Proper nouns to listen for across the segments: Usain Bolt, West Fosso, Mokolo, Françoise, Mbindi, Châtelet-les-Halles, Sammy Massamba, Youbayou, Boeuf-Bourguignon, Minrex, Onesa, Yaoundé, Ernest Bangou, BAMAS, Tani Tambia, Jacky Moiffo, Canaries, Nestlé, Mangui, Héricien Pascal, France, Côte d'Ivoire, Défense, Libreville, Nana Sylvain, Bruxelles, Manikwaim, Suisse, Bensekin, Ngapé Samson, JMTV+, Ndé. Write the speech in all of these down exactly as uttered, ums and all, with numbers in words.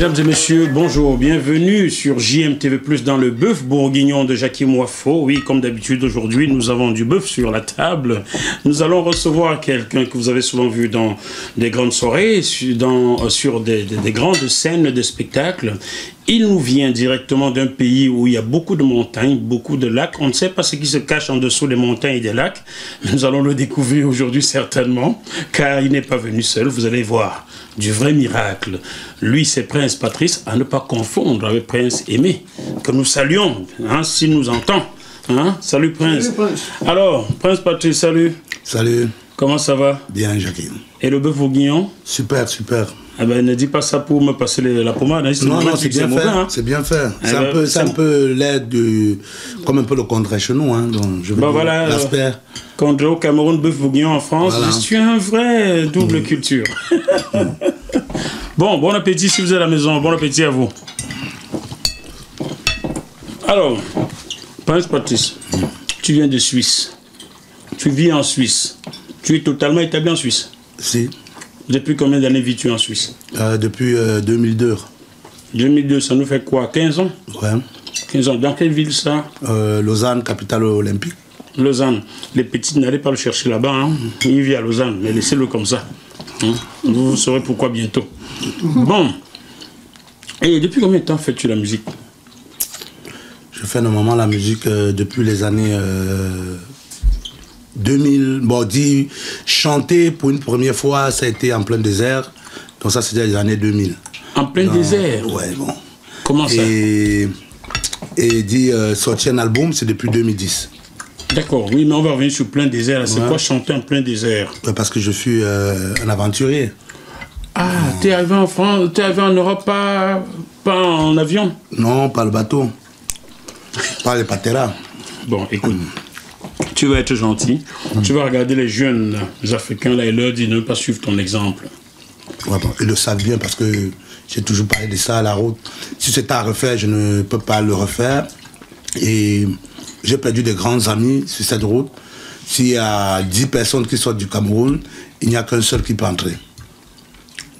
Mesdames et messieurs, bonjour, bienvenue sur J M T V plus, dans le bœuf bourguignon de Jacky Moiffo. Oui, comme d'habitude, aujourd'hui, nous avons du bœuf sur la table. Nous allons recevoir quelqu'un que vous avez souvent vu dans des grandes soirées, dans, sur des, des, des grandes scènes de spectacles. Il nous vient directement d'un pays où il y a beaucoup de montagnes, beaucoup de lacs. On ne sait pas ce qui se cache en dessous des montagnes et des lacs. Nous allons le découvrir aujourd'hui certainement, car il n'est pas venu seul, vous allez voir. Du vrai miracle. Lui, c'est Prince Patrice, à ne pas confondre avec Prince Aimé, que nous saluons, hein, s'il nous entend. Hein? Salut, Prince. Salut, Prince. Alors, Prince Patrice, salut. Salut. Comment ça va? Bien, Jacqueline. Et le bœuf bourguignon? Super, super. Eh ben, ne dis pas ça pour me passer les, la pommade. Hein. Non, non, c'est bien, bien fait. Hein. C'est bien fait. C'est un, euh, un peu l'aide du... Comme un peu le contrat chez nous. Hein, donc je veux bah dire, voilà. L'aspect. Condré au Cameroun, bœuf bourguignon en France. Voilà. Je suis un vrai double mmh. culture. Mmh. Bon, bon appétit si vous êtes à la maison. Bon appétit à vous. Alors, Prince Patrice, mmh. tu viens de Suisse. Tu vis en Suisse. Tu es totalement établi en Suisse. Si. Depuis combien d'années vis-tu en Suisse? euh, Depuis euh, deux mille deux. deux mille deux, ça nous fait quoi? quinze ans? Ouais. quinze ans. Dans quelle ville ça? euh, Lausanne, capitale olympique. Lausanne. Les petits, n'allez pas le chercher là-bas. Hein. Il vit à Lausanne, mais laissez-le comme ça. Hein. Vous saurez pourquoi bientôt. Bon. Et depuis combien de temps fais-tu la musique? Je fais normalement la musique euh, depuis les années... Euh... deux mille, bon, dit chanter pour une première fois, ça a été en plein désert. Donc ça, c'était les années deux mille. En plein donc, désert? Ouais, bon. Comment ça? Et, et dit euh, sortir un album, c'est depuis deux mille dix. D'accord, oui, mais on va revenir sur plein désert. C'est ouais. quoi chanter en plein désert? Ouais, parce que je suis euh, un aventurier. Ah, donc... t'es arrivé en France, t'es arrivé en Europe, pas, pas en avion? Non, pas le bateau. Pas les pateras. Bon, écoute. Hum. Tu vas être gentil, mmh. tu vas regarder les jeunes les Africains là et leur dire ne pas suivre ton exemple. Ouais, bon, ils le savent bien parce que j'ai toujours parlé de ça à la route. Si c'est à refaire, je ne peux pas le refaire. Et j'ai perdu de grands amis sur cette route. S'il y a dix personnes qui sortent du Cameroun, il n'y a qu'un seul qui peut entrer.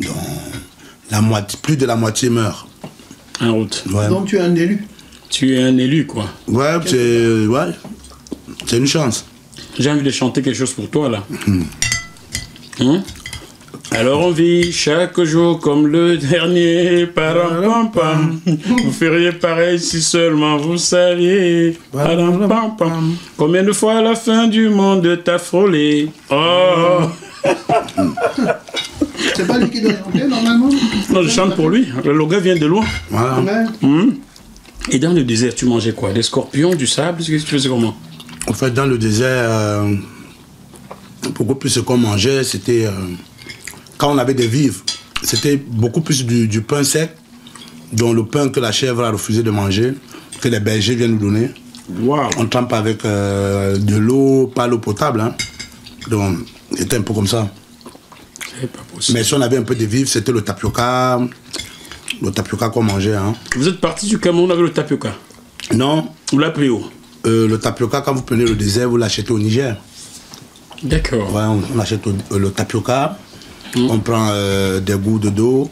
Donc, la moitié, plus de la moitié meurt. En route. Ouais. Donc tu es un élu. Tu es un élu quoi. Ouais, c'est... Ouais. C'est une chance. J'ai envie de chanter quelque chose pour toi, là. Mmh. Hein? Alors on vit chaque jour comme le dernier, param pam pam. Vous feriez pareil si seulement vous saviez, param pam pam. Combien de fois la fin du monde t'a frôlé? Oh! C'est pas lui qui doit chanter, normalement? Non, je chante pour lui. Le gars vient de loin. Voilà. Mmh. Et dans le désert, tu mangeais quoi? Des scorpions, du sable? Qu'est-ce que tu faisais comment? En fait, dans le désert, euh, beaucoup plus ce qu'on mangeait, c'était... Euh, quand on avait des vivres, c'était beaucoup plus du, du pain sec, dont le pain que la chèvre a refusé de manger, que les bergers viennent nous donner. Wow. On trempe avec euh, de l'eau, pas l'eau potable. Hein. Donc, c'était un peu comme ça. Pas possible. Mais si on avait un peu de vivres, c'était le tapioca, le tapioca qu'on mangeait. Hein. Vous êtes parti du Cameroun avec le tapioca? Non. Vous l'avez pris où? Euh, le tapioca, quand vous prenez le désert, vous l'achetez au Niger. D'accord. Ouais, on, on achète au, euh, le tapioca, mmh. on prend euh, des goûts de dos,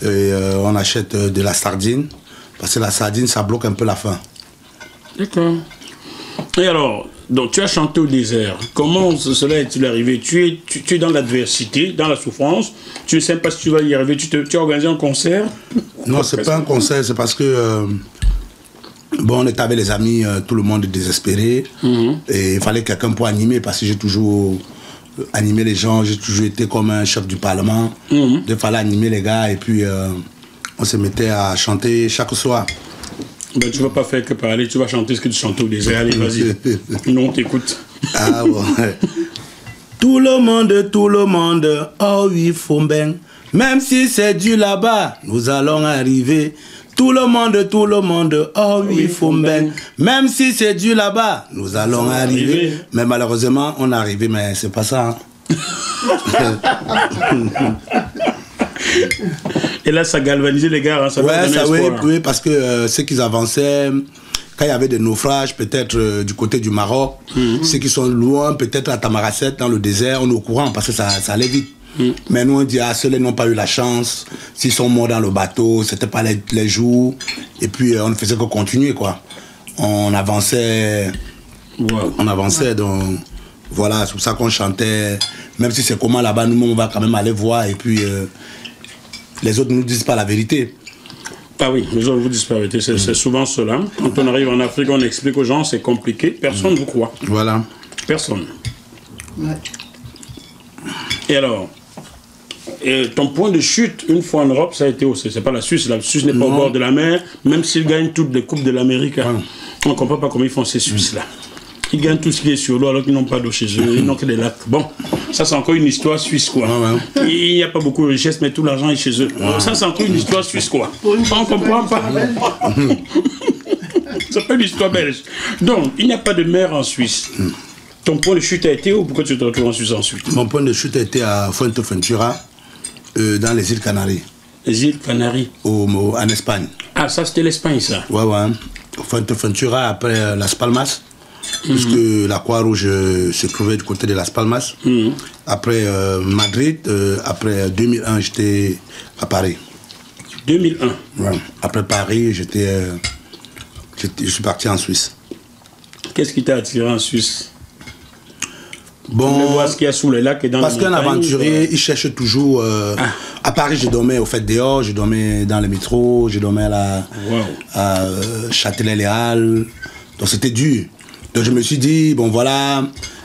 et euh, on achète euh, de la sardine, parce que la sardine, ça bloque un peu la faim. D'accord. Et alors, donc tu as chanté au désert. Comment cela est-il arrivé? Tu es, tu, tu es dans l'adversité, dans la souffrance. Tu ne sais pas si tu vas y arriver. Tu, te, tu as organisé un concert? Non, c'est pas un concert, c'est parce que... Euh, Bon, on était avec les amis, euh, tout le monde désespéré. Mmh. Et il fallait quelqu'un pour animer parce que j'ai toujours animé les gens, j'ai toujours été comme un chef du Parlement. Mmh. Il fallait animer les gars et puis euh, on se mettait à chanter chaque soir. Ben, tu vas pas faire que parler, tu vas chanter ce que tu chantes au désert. Allez, vas-y. Non, t'écoutes. Ah bon. Tout le monde, tout le monde, oh oui, Fomben. Même si c'est dur là-bas, nous allons arriver. Tout le monde, tout le monde, oh oui, Fomben. Même si c'est dur là-bas, nous allons arriver. arriver. Mais malheureusement, on est arrivé, mais c'est pas ça. Hein. Et là, ça galvanisait les gars. Hein, ça ouais, ça, oui, oui, parce que euh, ceux qui avançaient, quand il y avait des naufrages, peut-être euh, du côté du Maroc, mm-hmm. ceux qui sont loin, peut-être à Tamaracet, dans le désert, on est au courant parce que ça, ça allait vite. Mm. Mais nous, on dit, ah, ceux-là n'ont pas eu la chance. S'ils sont morts dans le bateau, c'était pas les, les jours. Et puis, on ne faisait que continuer, quoi. On avançait. Wow. On avançait, ouais. Donc... Voilà, c'est pour ça qu'on chantait. Même si c'est comment là-bas, nous, on va quand même aller voir. Et puis, euh, les autres ne nous disent pas la vérité. Ah oui, les autres ne vous disent pas la vérité. C'est mmh. souvent cela. Quand on arrive en Afrique, on explique aux gens, c'est compliqué. Personne ne mmh. vous croit. Voilà. Personne. Ouais. Et alors, et ton point de chute, une fois en Europe, ça a été aussi. C'est pas la Suisse. La Suisse n'est pas au bord de la mer, même s'ils gagnent toutes les Coupes de l'Amérique. Ouais. On ne comprend pas comment ils font ces Suisses-là. Ils gagnent tout ce qui est sur l'eau alors qu'ils n'ont pas d'eau chez eux, ils n'ont que des lacs. Bon, ça c'est encore une histoire suisse quoi. Ah ouais. Il n'y a pas beaucoup de richesse, mais tout l'argent est chez eux. Ah. Ça c'est encore une histoire suisse quoi. On ne comprend pas. pas. C'est pas une histoire belge. Donc, il n'y a pas de mer en Suisse. Mm. Ton point de chute a été où? Pourquoi tu te retrouves en Suisse ensuite? Mon point de chute a été à Fuerteventura, euh, dans les îles Canaries. Les îles Canaries au, au, en Espagne. Ah, ça c'était l'Espagne ça? Ouais, ouais. Fuerteventura, après euh, Las Palmas. Puisque mmh. la Croix-Rouge euh, se trouvait du côté de Las Palmas. Mmh. Après euh, Madrid, euh, après deux mille un, j'étais à Paris. deux mille un ouais. Après Paris, j'étais, euh, je suis parti en Suisse. Qu'est-ce qui t'a attiré en Suisse? Bon, on voit ce qu'il y a sous les lacs et dans parce qu'un aventurier, il cherche toujours... Euh, ah. À Paris, je dormais au fait dehors, je dormais dans le métro, je dormais à, la, wow. à euh, Châtelet-les-Halles. Donc c'était dur. Donc je me suis dit, bon voilà,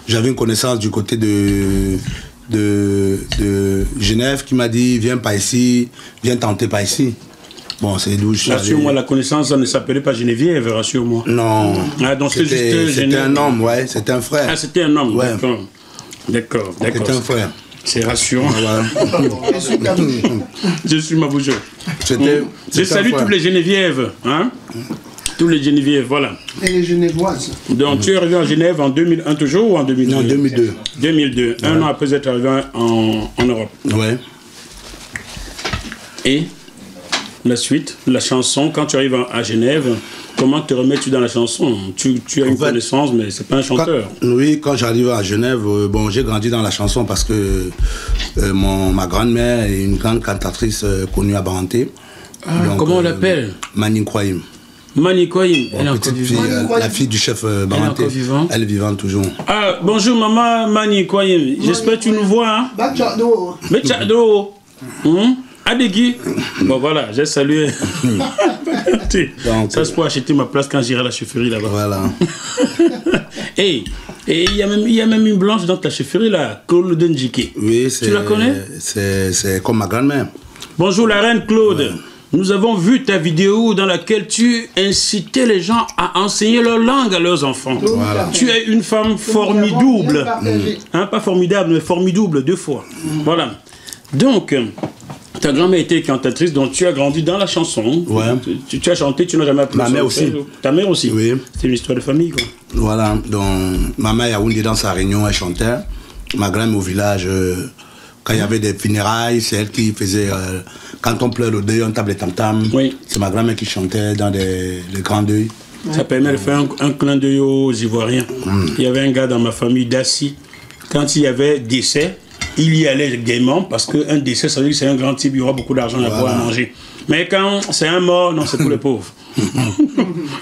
j'avais une connaissance du côté de, de, de Genève qui m'a dit, viens pas ici, viens tenter pas ici. Bon, c'est d'où je suis. Rassure-moi, la connaissance, ça ne s'appelait pas Geneviève, rassure-moi. Non. Ah, donc c'était C'était un homme, ouais, c'était un frère. Ah, c'était un homme, ouais. D'accord. D'accord, d'accord. C'était un frère. C'est rassurant. Voilà. Je suis ma bougeuse. Je salue toutes les Genevièves, hein. Tous les Genevièves, voilà. Et les Genevoises. Donc, mmh. tu es arrivé en Genève en deux mille un toujours ou en deux mille deux? Non, deux mille deux. deux mille deux, voilà. Un an après être arrivé en, en Europe. Ouais. Et la suite, la chanson, quand tu arrives à Genève, comment te remets-tu dans la chanson? Tu, tu as en une fait, connaissance, mais c'est pas un chanteur. Quand, oui, quand j'arrive à Genève, euh, bon, j'ai grandi dans la chanson parce que euh, mon, ma grand-mère est une grande cantatrice euh, connue à Barenté. Ah, comment on euh, l'appelle? Manikwaim. Manikwaim, bon, elle est encore vivante. La fille du chef euh, Barenté, elle est vivante vivant toujours. Ah, bonjour maman Manikwaim, j'espère que tu nous vois. Bachado. Hein? Bachado. Hum? Adegui. Bon voilà, j'ai salué. Donc, ça, c'est pour acheter ma place quand j'irai à la chefferie là-bas. Voilà. Hey, et il y a même, il y a même une blanche dans ta chefferie là, Claude Ndjike. Oui, c'est. Tu la connais? C'est comme ma grand-mère. Bonjour la reine Claude. Ouais. Nous avons vu ta vidéo dans laquelle tu incitais les gens à enseigner leur langue à leurs enfants. Voilà. Tu es une femme formidable. Hein, pas formidable, mais formidable deux fois. Mm. Voilà. Donc, ta grand-mère était cantatrice, donc tu as grandi dans la chanson. Ouais. Tu, tu as chanté, tu n'as jamais appris. Ma mère aussi. Ta mère aussi. Oui. C'est une histoire de famille, quoi. Voilà. Donc, ma mère Yaoundé dans sa réunion, elle chantait. Ma grand-mère au village... Euh... Quand il y avait des funérailles, c'est elle qui faisait... Euh, quand on pleure le deuil, on tape les tam-tam. Oui. C'est ma grand-mère qui chantait dans les, les grands deuils. Ça permet de faire un, un clin d'œil aux Ivoiriens. Mm. Il y avait un gars dans ma famille, Dassi. Quand il y avait décès, il y allait gaiement parce qu'un décès, ça veut dire que c'est un grand type, il y aura beaucoup d'argent à boire, à manger. Mais quand c'est un mort, non, c'est pour les pauvres.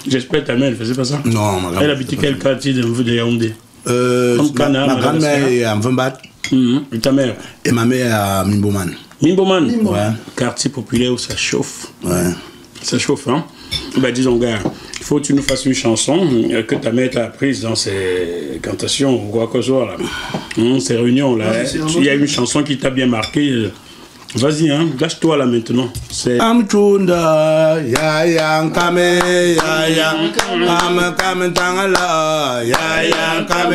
J'espère que ta mère ne faisait pas ça. Non, ma grand-mère. Elle habitait quel quartier de Yaoundé? euh, Ma, ma grand-mère est à Mvembat. Mmh. Et ta mère? Et ma mère à Mimboman. Mimboman, ouais. Quartier populaire où ça chauffe. Ouais. Ça chauffe, hein? Ben disons, gars, il faut que tu nous fasses une chanson que ta mère t'a apprise dans ses cantations ou quoi que ce soit, là. Mmh, ces réunions, là. Ouais, il y a une chanson qui t'a bien marqué. Vas-y, hein, gâche-toi là maintenant. C'est. Amchunda, ya ya kame, ya ya kame kame tangala, ya ya kame,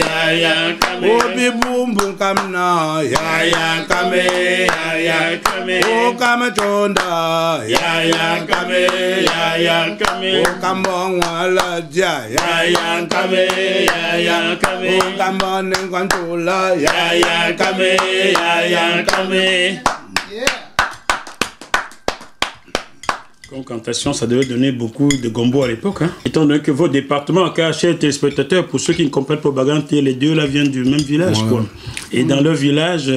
ya ya kame. Obi boom boom kame na, ya ya kame, ya ya kame. O kame chunda, ya ya kame, ya ya kame. O kambang wala ja, ya ya kame, ya ya kame. O kambang nengkantula, ya ya kame, ya ya kame. Yeah. Concantation, ça devait donner beaucoup de gombo à l'époque. Hein. Étant donné que vos départements, car chers téléspectateurs, pour ceux qui ne comprennent pas Baganté, les deux là viennent du même village. Ouais. Quoi. Et mmh. dans leur village,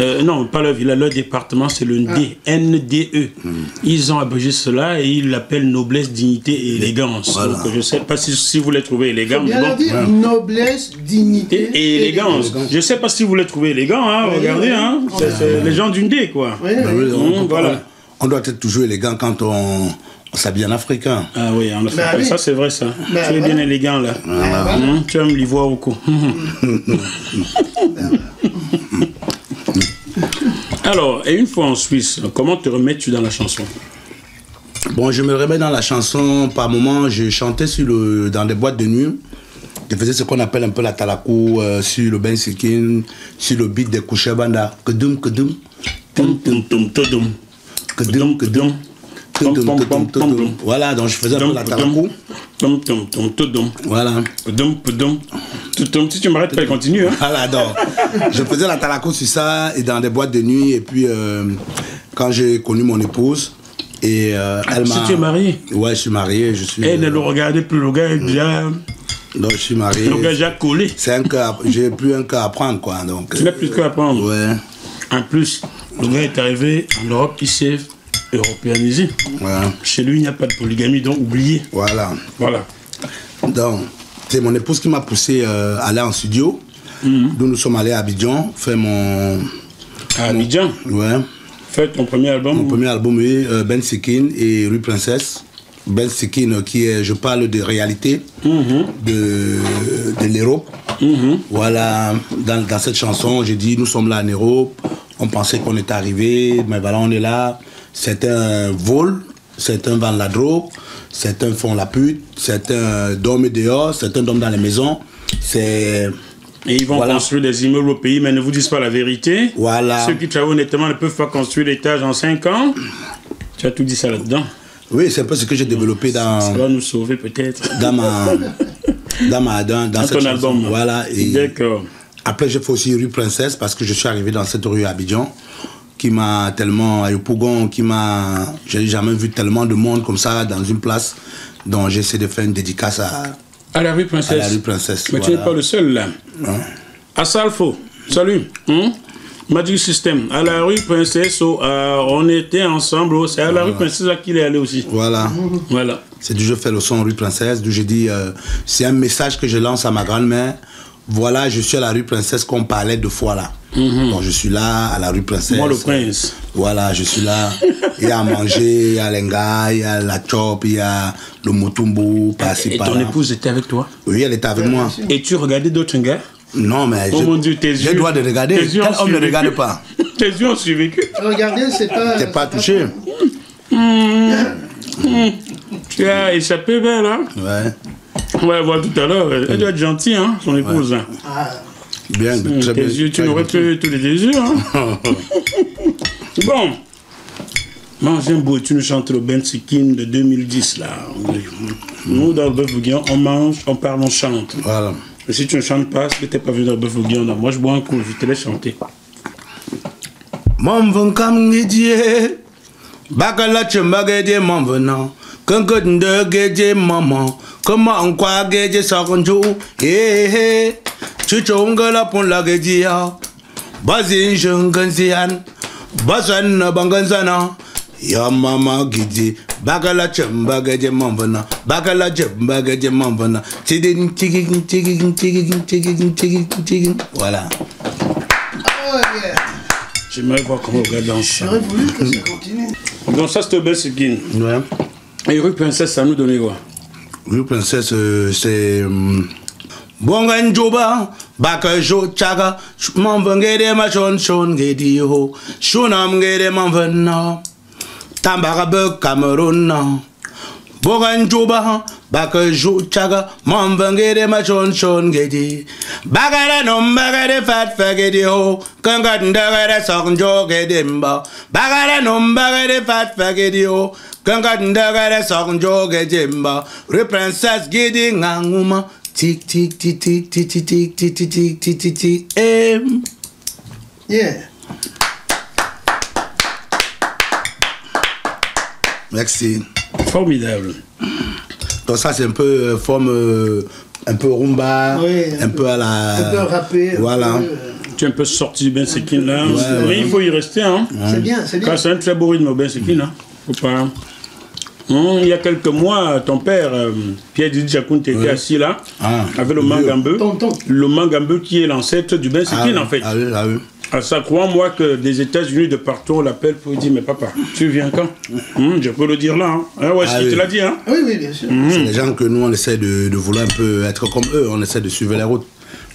euh, non, pas leur village, leur département, c'est le D, ah. N D E. Mmh. Ils ont abrégé cela et ils l'appellent noblesse, dignité et élégance. Voilà. Donc je ne sais pas si, si vous les trouvez élégants. Bien bon. Dit, ouais. Noblesse, dignité et, et élégance. élégance. Je ne sais pas si vous les trouvez élégants, hein, ouais, regardez, ouais, hein, ouais, c'est, ouais. les gens d'une D, quoi. Ouais, bah, ouais, on, on voilà. On doit être toujours élégant quand on, on s'habille en africain. Ah oui, en africain. Bah, oui. Ça, c'est vrai, ça. Bah, tu es bah, bien bah. élégant, là. Bah, bah. Mmh, tu aimes l'ivoire au cou. Alors, et une fois en Suisse, comment te remets-tu dans la chanson? Bon, je me remets dans la chanson. Par moments, je chantais sur le, dans des boîtes de nuit. Je faisais ce qu'on appelle un peu la talakou, euh, sur le bensikin, sur le beat des Kouchabanda. Kedoum, kedoum. Tum, tum, tum, tum. Voilà, donc je faisais un peu la talakou. Voilà. Si tu m'arrêtes pas, continue. Voilà, donc je faisais la talakou sur ça et dans des boîtes de nuit. Et puis euh, quand j'ai connu mon épouse, et euh, elle m'a. Si tu es marié? Ouais, je suis marié. Je suis. Elle ne le regardait plus, le gars est déjà. Donc je suis marié. Le gars déjà collé. C'est un cas. J'ai plus un cas à prendre, quoi. Donc. Tu n'as plus qu'à apprendre. Ouais. En plus, le gars est arrivé en Europe, il s'est européanisé. Voilà. Chez lui, il n'y a pas de polygamie, donc oubliez. Voilà. Voilà. Donc, c'est mon épouse qui m'a poussé euh, à aller en studio. Mm-hmm. Nous nous sommes allés à Abidjan, faire mon... À Abidjan mon... Ouais. Faire ton premier album? Mon ou... premier album, oui, euh, Ben Sikine et Rue Princesse. Ben Sikine, qui est, je parle de réalité, mm-hmm. de, de l'Europe. Mm-hmm. Voilà, dans, dans cette chanson, j'ai dit, nous sommes là en Europe. On pensait qu'on était arrivé, mais voilà, on est là. Certains volent, certains vendent la drogue, certains font la pute, certains dorment dehors, certains dorment dans les maisons. C'est... Et ils vont voilà. construire des immeubles au pays, mais ne vous disent pas la vérité. Voilà. Ceux qui travaillent honnêtement ne peuvent pas construire l'étage en cinq ans. Tu as tout dit ça là-dedans. Oui, c'est un peu ce que j'ai développé dans... Ça va nous sauver peut-être. Dans ma... dans ma... Dans, dans, dans cette ton chanson. Album. Voilà. Et... D'accord. Après, j'ai fait aussi Rue Princesse parce que je suis arrivé dans cette rue à Abidjan qui m'a tellement, à Yopougon, qui m'a... J'ai jamais vu tellement de monde comme ça dans une place. Donc, j'essaie de faire une dédicace à... À la Rue Princesse. À la Rue Princesse. Mais voilà. Tu n'es pas le seul, là. Hein? À Salfo. Salut. Hum? Magic System. À la Rue Princesse, oh, euh, on était ensemble. Oh, c'est à la voilà. Rue Princesse à qui il est allé aussi. Voilà. Voilà. C'est du jeu fait le son Rue Princesse, d'où j'ai dit... Euh, c'est un message que je lance à ma grand-mère. Voilà, je suis à la Rue Princesse qu'on parlait deux fois là. Mm-hmm. Donc je suis là, à la Rue Princesse. Moi le prince. Voilà, je suis là. Il y a à manger, il y a l'enga, il y a la chop, il y a le motumbu, par-ci, par-là. Et ton épouse était avec toi? Oui, elle était avec oui, moi. Et tu regardais d'autres gars? Non, mais oh j'ai le droit de regarder. Quel homme ne regarde pas? Tes yeux ont survécu. Regarder, c'est pas... T'es pas touché. Mmh. Mmh. Tu as échappé belle, hein? Ouais. On va la voir tout à l'heure. Elle doit être gentille, hein, son épouse. Ouais. Ah. Bien, très bien. Yeux, tu n'aurais plus tous les yeux, hein. Bon. Moi, j'aime beaucoup. Tu nous chantes le Ben Sikine de deux mille dix, là. Nous, dans le Bœuf Bourguignon, on mange, on parle, on chante. Voilà. Et si tu ne chantes pas, si tu n'es pas venu dans le Bœuf Bourguignon, moi, je bois un coup, je te laisse chanter. Mon venkam guédier, bagala chumbaguédier, mon venant. Maman, comment on croit que ça conjoue? Eh, tu la pour la guédia. Bazin, je n'ganzian. Bazan, banganzana. Ya maman guidi. Bagalachem, bagadjem, maman. Bagalachem, bagadjem, maman. Tidin, tigin, tigin, tigin, tigin, tigin, tigin. Voilà. Oh, yeah. J'aimerais voir comment on regarde ça. J'aurais voulu que ça continue. Donc, ça, c'est Belle Skin. Ouais. Et Rue Princesse, ça nous donnait quoi? Rue Princesse, euh, c'est... Bonganjoba, Bakajo Chaga, Mambangere Machon Shon Gediho, Shonam Gede Manvena, Tambarabe Cameroun. Bonganjoba, Bakajo Chaga, Mambangere Machon Shon Gedi, Bagara Numbagade Fat Fagediho, Kangandagada Sanjo Gedimba, Bagara Numbagade Fat Fagediho. Kangadagara sanjo gedimba, Rue Princesse gidi nganguma, tik tik tik tik tik tik tik tik tik tik tik. Yeah. Merci. Formidable. Donc ça c'est un peu euh, forme, euh, un peu rumba, oui, un, un peu, peu à la... Un peu rappé. Voilà. Peu, euh... Tu es un peu sorti du Bensekin là. Ouais, oui, ouais. Il faut y rester. Hein. Ouais. C'est bien, c'est bien. C'est un très beau rythme au Bensekin. Mmh. Hein. Faut pas... Il y a quelques mois, ton père, Pierre Didi Jacounte, était oui. assis là, ah, avec le mangambeu. Le mangambeu qui est l'ancêtre du Bensekin, ah, en fait. Ah, oui, ah, oui. Ah, ça crois-moi que des États-Unis de partout, on l'appelle pour dire, mais papa, tu viens quand? mmh, Je peux le dire là. Hein. Ah, ouais, ah, si oui. Tu l'as dit. Hein. Oui, oui, bien sûr. Mmh. C'est les gens que nous, on essaie de, de vouloir un peu être comme eux, on essaie de suivre la route.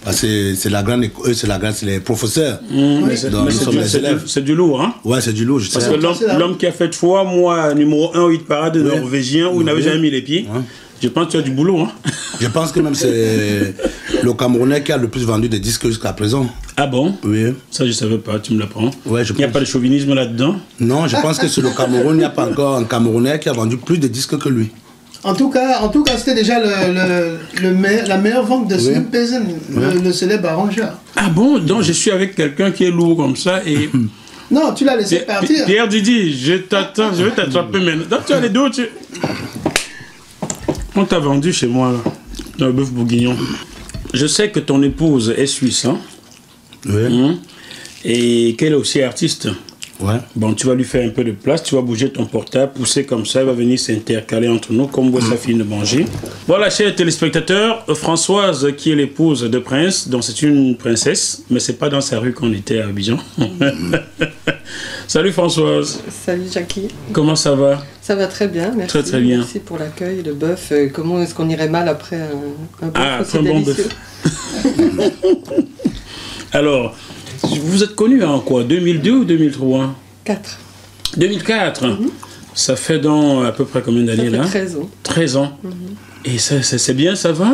Parce que c'est la grande, eux, c'est la grande, c'est les professeurs. Mmh. Oui. C'est du, du lourd, hein? Ouais, c'est du lourd, je sais. Parce que l'homme qui a fait foi, moi, numéro un au hit parade, oui. norvégien, où oui. il n'avait jamais mis les pieds, oui. je pense que tu as du boulot, hein? Je pense que même c'est le Camerounais qui a le plus vendu des disques jusqu'à présent. Ah bon? Oui. Ça, je ne savais pas, tu me l'apprends. Ouais, il n'y a pas de chauvinisme là-dedans? Non, je pense que sur le Cameroun, il n'y a pas encore un Camerounais qui a vendu plus de disques que lui. En tout cas, en tout cas, c'était déjà le, le, le me, la meilleure vente de Snoop oui. le, le célèbre arrangeur. Ah bon? Donc je suis avec quelqu'un qui est lourd comme ça et... Non, tu l'as laissé partir. Pierre Didi, je t'attends, je vais t'attraper maintenant. Donc tu as les deux, tu... On t'a vendu chez moi, là, dans le bœuf bourguignon. Je sais que ton épouse est suisse, hein? Oui. Mmh. Et qu'elle est aussi artiste. Ouais. Bon, tu vas lui faire un peu de place, tu vas bouger ton portable, pousser comme ça, il va venir s'intercaler entre nous, comme voit sa fille de manger. Voilà, chers téléspectateurs, Françoise, qui est l'épouse de Prince, dont c'est une princesse, mais c'est pas dans sa rue qu'on était à Abidjan. Mmh. Salut Françoise. Salut Jacky. Comment ça va? Ça va très bien, merci. Très très bien. Merci pour l'accueil, le bœuf. Comment est-ce qu'on irait mal après un, un ah, très bon bœuf. Alors... Vous êtes connu en quoi, deux mille deux ou deux mille trois? Quatre. deux mille quatre. Mm-hmm. Ça fait dans à peu près combien d'années là? treize ans. treize ans. Mm-hmm. Et ça, ça c'est bien, ça va?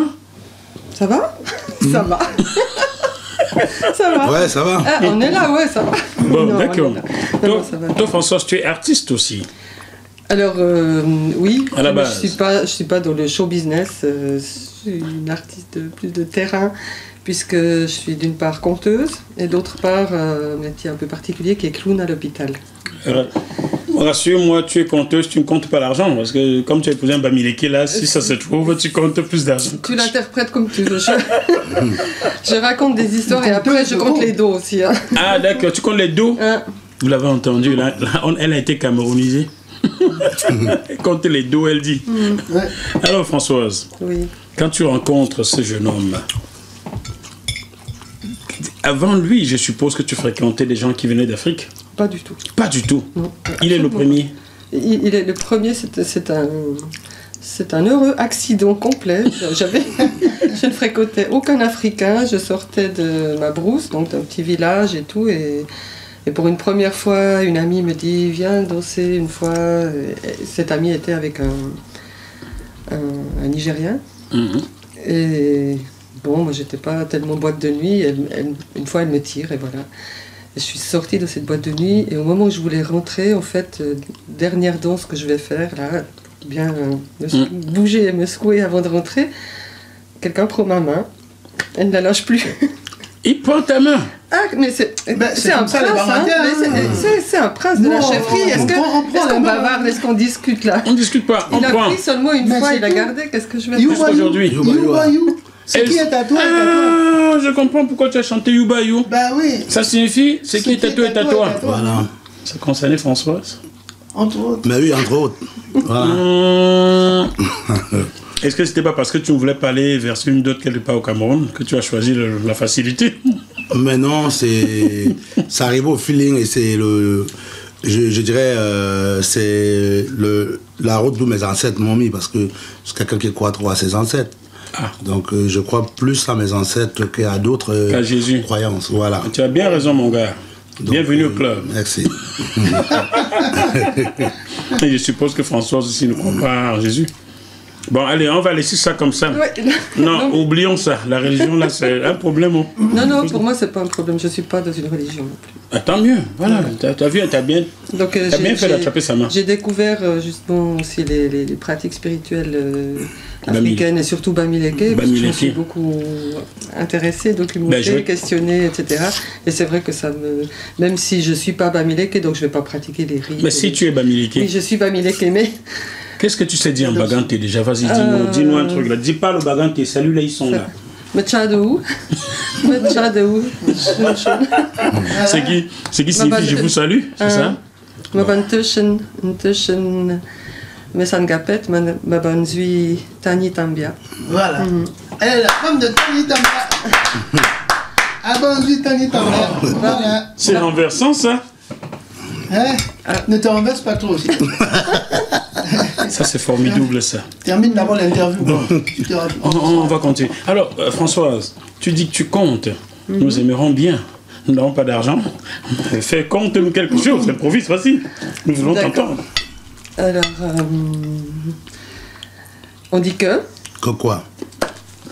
Ça va? Mm. Ça va. Ça va. Ouais, ça va. Ah, on est là, ouais, ça va. Bon, d'accord. Toi, toi Françoise, tu es artiste aussi? Alors, euh, oui, à la base. je suis pas, je suis pas dans le show business, euh, je suis une artiste de plus de terrain, puisque je suis d'une part conteuse et d'autre part euh, un métier un peu particulier qui est clown à l'hôpital. Euh, Rassure-moi, tu es conteuse, tu ne comptes pas l'argent, parce que comme tu as épousé un Bamileke là, si ça se trouve, tu comptes plus d'argent. Tu l'interprètes comme tu veux. Je, je raconte des histoires et après je compte les dos aussi. Hein. Ah d'accord, tu comptes les dos? Ah. Vous l'avez entendu, là, là, on, elle a été camerounisée. Quand elle est dos, elle dit. Mmh, ouais. Alors Françoise, oui. Quand tu rencontres ce jeune homme, avant lui, je suppose que tu fréquentais des gens qui venaient d'Afrique. Pas du tout. Pas du tout. Non, il est le premier. Il, il est le premier. C'est un, c'est un heureux accident complet. J'avais, je ne fréquentais aucun Africain. Je sortais de ma brousse, donc d'un petit village et tout, et. Et pour une première fois, une amie me dit « Viens danser une fois ». Cette amie était avec un, un, un Nigérien. Mmh. Et bon, moi, j'étais pas tellement boîte de nuit. Elle, elle, une fois, elle me tire et voilà. Et je suis sortie de cette boîte de nuit. Et au moment où je voulais rentrer, en fait, euh, dernière danse que je vais faire, là, bien euh, me mmh. bouger et me secouer avant de rentrer, quelqu'un prend ma main. Elle ne la lâche plus. Il prend ta main. Ah, mais c'est bah, un, hein, hein. un prince de non, la chefferie. Est-ce qu'on bavarde? Est-ce qu'on discute là? On ne discute pas. Il on a prend. pris seulement une mais fois, il a gardé. Qu'est-ce que je vais faire aujourd'hui? C'est qui est tatoué? Ah, je comprends pourquoi tu as chanté You Bayou. Bah oui. Ça signifie c'est qui est tatoué et tatoué. Voilà. Ça concernait Françoise? Entre autres. Mais oui, entre autres. Voilà. Est-ce que c'était pas parce que tu ne voulais pas aller vers une d'autre quelque part au Cameroun que tu as choisi le, la facilité? Mais non, c'est ça arrive au feeling et c'est le, je, je dirais, euh, c'est le la route d'où mes ancêtres m'ont mis parce que c'est quelqu'un qui croit trop à ses ancêtres. Ah. Donc euh, je crois plus à mes ancêtres qu'à d'autres euh, croyances. Voilà. Tu as bien raison, mon gars. Donc, bienvenue euh, au club. Merci. Et je suppose que Françoise aussi ne croit pas en Jésus. Bon, allez, on va laisser ça comme ça. Oui. Non, non, oublions ça. La religion, là, c'est un problème. Hein. Non, non, pour moi, c'est pas un problème. Je suis pas dans une religion. Ah, tant mieux. Voilà, ouais. T'as vu, t'as bien, Donc, euh, t'as bien fait d'attraper sa main. J'ai découvert, euh, justement, aussi les, les, les pratiques spirituelles euh, africaines, et surtout Bamiléké. Je me suis beaucoup intéressée, documentée, ben, je... questionnée, et cetera. Et c'est vrai que ça me... Même si je suis pas Bamiléké, donc je vais pas pratiquer les rites. Mais et... si tu es Bamiléké. Oui, je suis Bamiléké, mais... Qu'est-ce que tu sais dire en Baganté déjà? Vas-y, dis-nous dis un truc là. Dis pas le Baganté, salut là, ils sont là. C'est qui, c'est qui signifie je vous salue, c'est ça? Mabantushen, Ntushen, Mesangapet, Mabanzui, Tani Tambia. Voilà. Elle est la femme de Tani Tambia. Abanzui Tani Tambia. C'est renversant ça? Hein? Ah. Ne te renverse pas trop aussi. Ça c'est formidable ça. Termine d'abord l'interview. Bon. on, on va compter. Alors euh, Françoise, tu dis que tu comptes. Mm-hmm. Nous aimerons bien. Nous n'avons pas d'argent. Fais compte-nous quelque chose. Improvise, vas-y. Nous voulons t'entendre. Alors, euh, on dit que. Que quoi?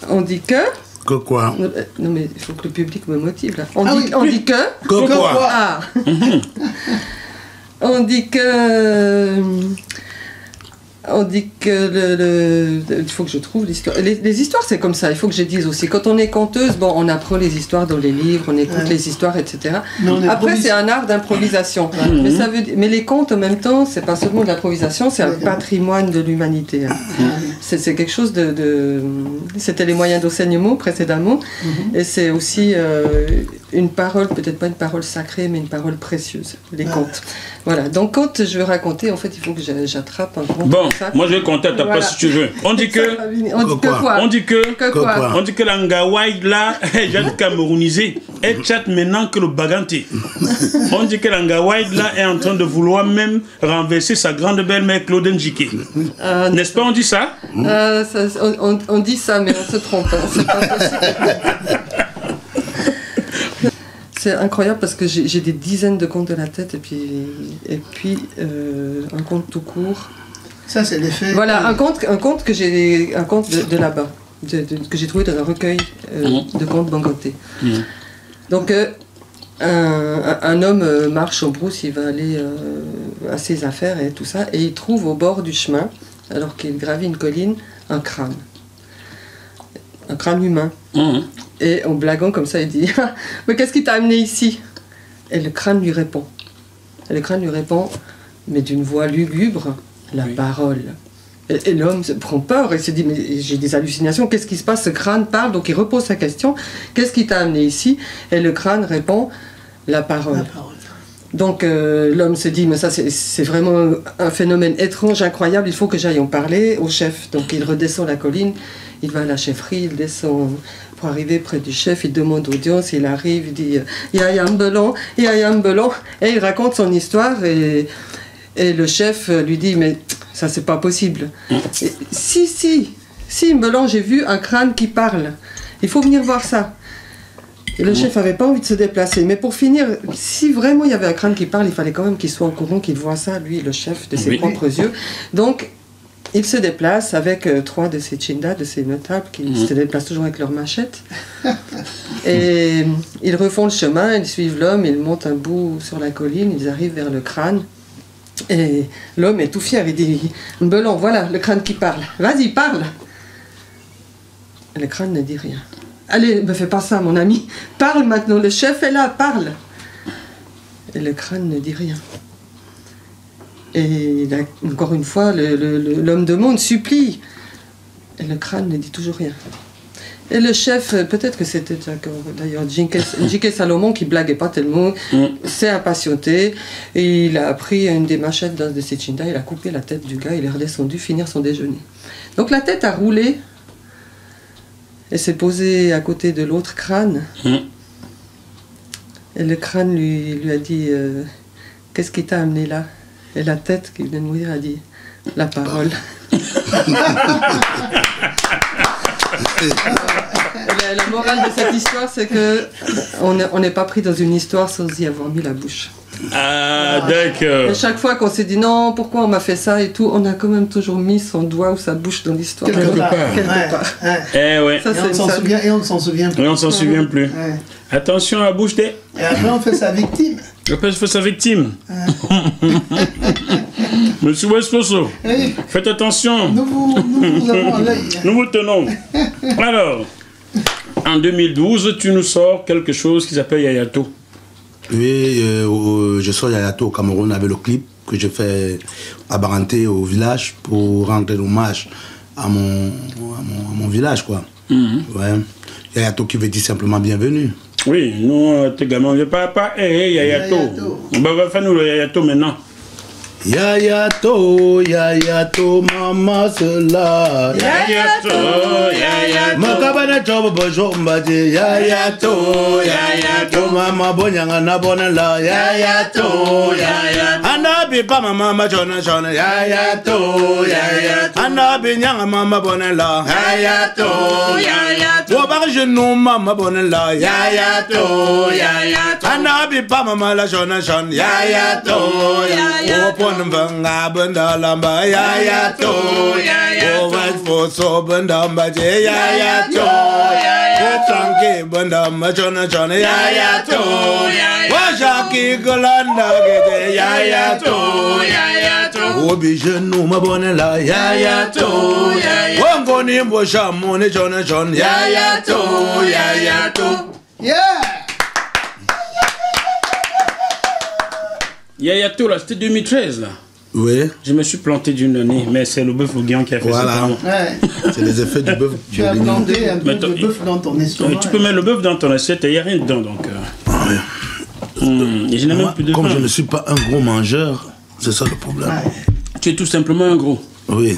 On dit que. Que quoi? Non mais il faut que le public me motive là. On, ah, dit, oui, on dit que. Que, que quoi? Ah. Mm-hmm. On dit que. On dit que. Il faut que je trouve l'histoire. Les, les histoires, c'est comme ça, il faut que je dise aussi. Quand on est conteuse, bon, on apprend les histoires dans les livres, on écoute ouais. les histoires, et cetera. Non, après, c'est un art d'improvisation. Mmh. Mais, ça veut, mais les contes, en même temps, c'est pas seulement de l'improvisation, c'est un patrimoine de l'humanité. Hein. Mmh. C'est quelque chose de. de C'était les moyens d'enseignement précédemment. Mmh. Et c'est aussi euh, une parole, peut-être pas une parole sacrée, mais une parole précieuse, les ouais. contes. Voilà. Donc, quand je veux raconter, en fait, il faut que j'attrape un conte. Bon. Ça, moi je vais compter à ta place si tu veux. On dit que. On dit que quoi? On dit que. que quoi? On dit que l'Angawaï là, j'ai camerounisé, elle chatte maintenant que le Baganté. On dit que l'Angawaï là est en train de vouloir même renverser sa grande belle-mère Claude Ndjiké. Euh, N'est-ce pas, on dit ça, euh, ça on, on dit ça, mais on se trompe. Hein. C'est pas possible. C'est incroyable parce que j'ai des dizaines de contes de la tête et puis, et puis euh, un conte tout court. Ça, c'est l'effet. Voilà, un conte, un conte que j'ai, un conte de, de là-bas, que j'ai trouvé dans un recueil euh, de contes bangoté. Mmh. Donc, euh, un, un homme marche en brousse, il va aller euh, à ses affaires et tout ça, et il trouve au bord du chemin, alors qu'il gravit une colline, un crâne. Un crâne humain. Mmh. Et en blaguant comme ça, il dit « Mais qu'est-ce qui t'a amené ici ?» Et le crâne lui répond. Et le crâne lui répond, mais d'une voix lugubre, la oui. parole. Et, et l'homme prend peur et se dit, mais j'ai des hallucinations, qu'est-ce qui se passe? Ce crâne parle, donc il repose sa question, qu'est-ce qui t'a amené ici? Et le crâne répond, la parole. La parole. Donc euh, l'homme se dit, mais ça c'est vraiment un phénomène étrange, incroyable, il faut que j'aille en parler au chef. Donc il redescend la colline, il va à la chefferie, il descend pour arriver près du chef, il demande audience, il arrive, il dit, ya ya mbelon, ya ya mbelon, et il raconte son histoire et... Et le chef lui dit, mais ça, c'est pas possible. Et, si, si, si, Melan, j'ai vu un crâne qui parle. Il faut venir voir ça. Et le chef n'avait pas envie de se déplacer. Mais pour finir, si vraiment il y avait un crâne qui parle, il fallait quand même qu'il soit au courant, qu'il voit ça, lui, le chef, de ses oui. propres yeux. Donc, il se déplace avec euh, trois de ses chindas, de ses notables, qui mmh. se déplacent toujours avec leurs machettes. Et ils refont le chemin, ils suivent l'homme, ils montent un bout sur la colline, ils arrivent vers le crâne. Et l'homme est tout fier, il dit « Belon, voilà, le crâne qui parle, vas-y, parle !» Le crâne ne dit rien. « Allez, me fais pas ça, mon ami, parle maintenant, le chef est là, parle !» Et le crâne ne dit rien. Et là, encore une fois, l'homme de monde supplie. Et le crâne ne dit toujours rien. Et le chef, peut-être que c'était d'ailleurs J K Salomon qui blaguait pas tellement, mmh. s'est impatienté, et il a pris une des machettes d'un de ses chindas, il a coupé la tête du gars, il est redescendu finir son déjeuner. Donc la tête a roulé, et s'est posée à côté de l'autre crâne, mmh. et le crâne lui, lui a dit euh, « Qu'est-ce qui t'a amené là ?» Et la tête qui venait de mourir a dit « La parole ». La, la morale de cette histoire, c'est que on n'est pas pris dans une histoire sans y avoir mis la bouche. Ah, d'accord. Et chaque fois qu'on s'est dit non, pourquoi on m'a fait ça et tout, on a quand même toujours mis son doigt ou sa bouche dans l'histoire. Quelque part. Quelque part. Ouais. Ouais. Eh ouais. Ça, et, on ça. Souvient, et on ne s'en souvient plus. Et on ne s'en souvient plus. Ouais. Attention à la bouche des... Et après on fait sa victime. Après on fait sa victime. Ouais. Monsieur West Fosso, oui. Faites attention. Nous vous, nous vous avons à l'œil. Nous vous tenons. Alors, en deux mille douze, tu nous sors quelque chose qui s'appelle Yayato. Oui, euh, je sors Yayato au Cameroun avec le clip que je fais à Barenté au village pour rendre hommage à mon, à mon, à mon village, quoi. Mm-hmm. Ouais. Yayato qui veut dire simplement bienvenue. Oui, nous, tes gamins, on ne veut pas, pas, hé, hey, hey, Yayato. Yayato. Bah, bah, fais-nous le Yayato maintenant. Yayato, Yayato, maman cela. Yayato, Yayato. Makabana job bonjour mbadi. Yayato, Yayato. Maman bonyanga na bonela. Yayato, Yayato. Anabi pa mama majona jona. Yayato, Yayato. Anabi nyanga mama bonela. Yayato, Yayato. Wabar genou mama bonela. Yayato, Yayato. Anabi pa mama la jona jona. Yayato, Yayato. Banga benda lamba Yayato, Yayato. West Fosso benda mbaje Yayato, Yayato. Tranquille benda machona chona Yayato, Yayato. Wajaki golanda gede Yayato, Yayato. Obi genou mabone la Yayato, Yayato. Wango ni mbosha mone chona chona Yayato, Yayato. Yeah. Yayato, là, c'était deux mille treize, là. Oui. Je me suis planté d'une année, mais c'est le bœuf Gouguin qui a fait voilà. ça. Ouais. C'est les effets du bœuf. Tu as planté un peu de bœuf dans ton estomac. Tu peux mettre le bœuf dans ton assiette, il n'y a rien dedans, donc... Euh... Ouais. Mmh. Et je n'ai même plus de comme pain. Je ne suis pas un gros mangeur, c'est ça le problème. Ouais. Tu es tout simplement un gros. Oui.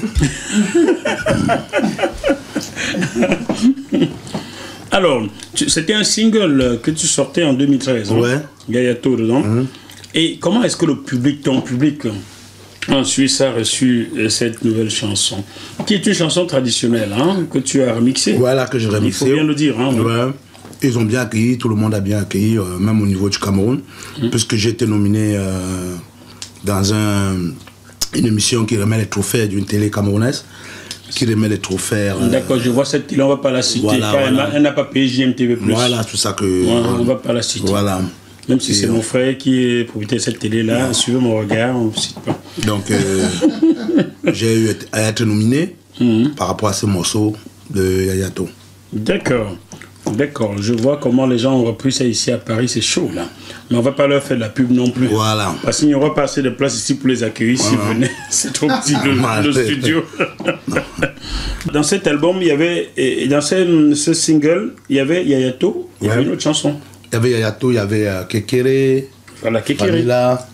Alors, c'était un single que tu sortais en deux mille treize. Ouais. Hein, Yayato, dedans. Mmh. Et comment est-ce que le public, ton public en Suisse a reçu cette nouvelle chanson, qui est une chanson traditionnelle, hein, que tu as remixée. Voilà, que j'ai remixée. Il faut bien le dire. Hein, ouais. Ouais. Ils ont bien accueilli, tout le monde a bien accueilli, euh, même au niveau du Cameroun, mmh. puisque j'ai été nominé euh, dans un, une émission qui remet les trophées d'une télé camerounaise, qui remet les trophées... Euh, D'accord, je vois cette télé, on ne va pas la citer, voilà, voilà. Elle n'a pas payé J M T V plus. Voilà, tout ça que... Voilà, on ne va pas la citer. Voilà. Même si c'est mon frère qui est propriétaire de cette télé-là, suivez mon regard, on ne cite pas. Donc, euh, j'ai eu à être nominé mm-hmm. par rapport à ce morceau de Yayato. D'accord, d'accord. Je vois comment les gens ont repris ça ici à Paris, c'est chaud là. Mais on ne va pas leur faire de la pub non plus. Voilà. Parce qu'il n'y aura pas assez de place ici pour les accueillir voilà. s'ils venaient. C'est trop petit le, le studio. Dans cet album, il y avait, et dans ce, ce single, il y avait Yayato, il y avait ouais. une autre chanson. Il y avait Yayato, il y avait Kékéré, voilà, Famila.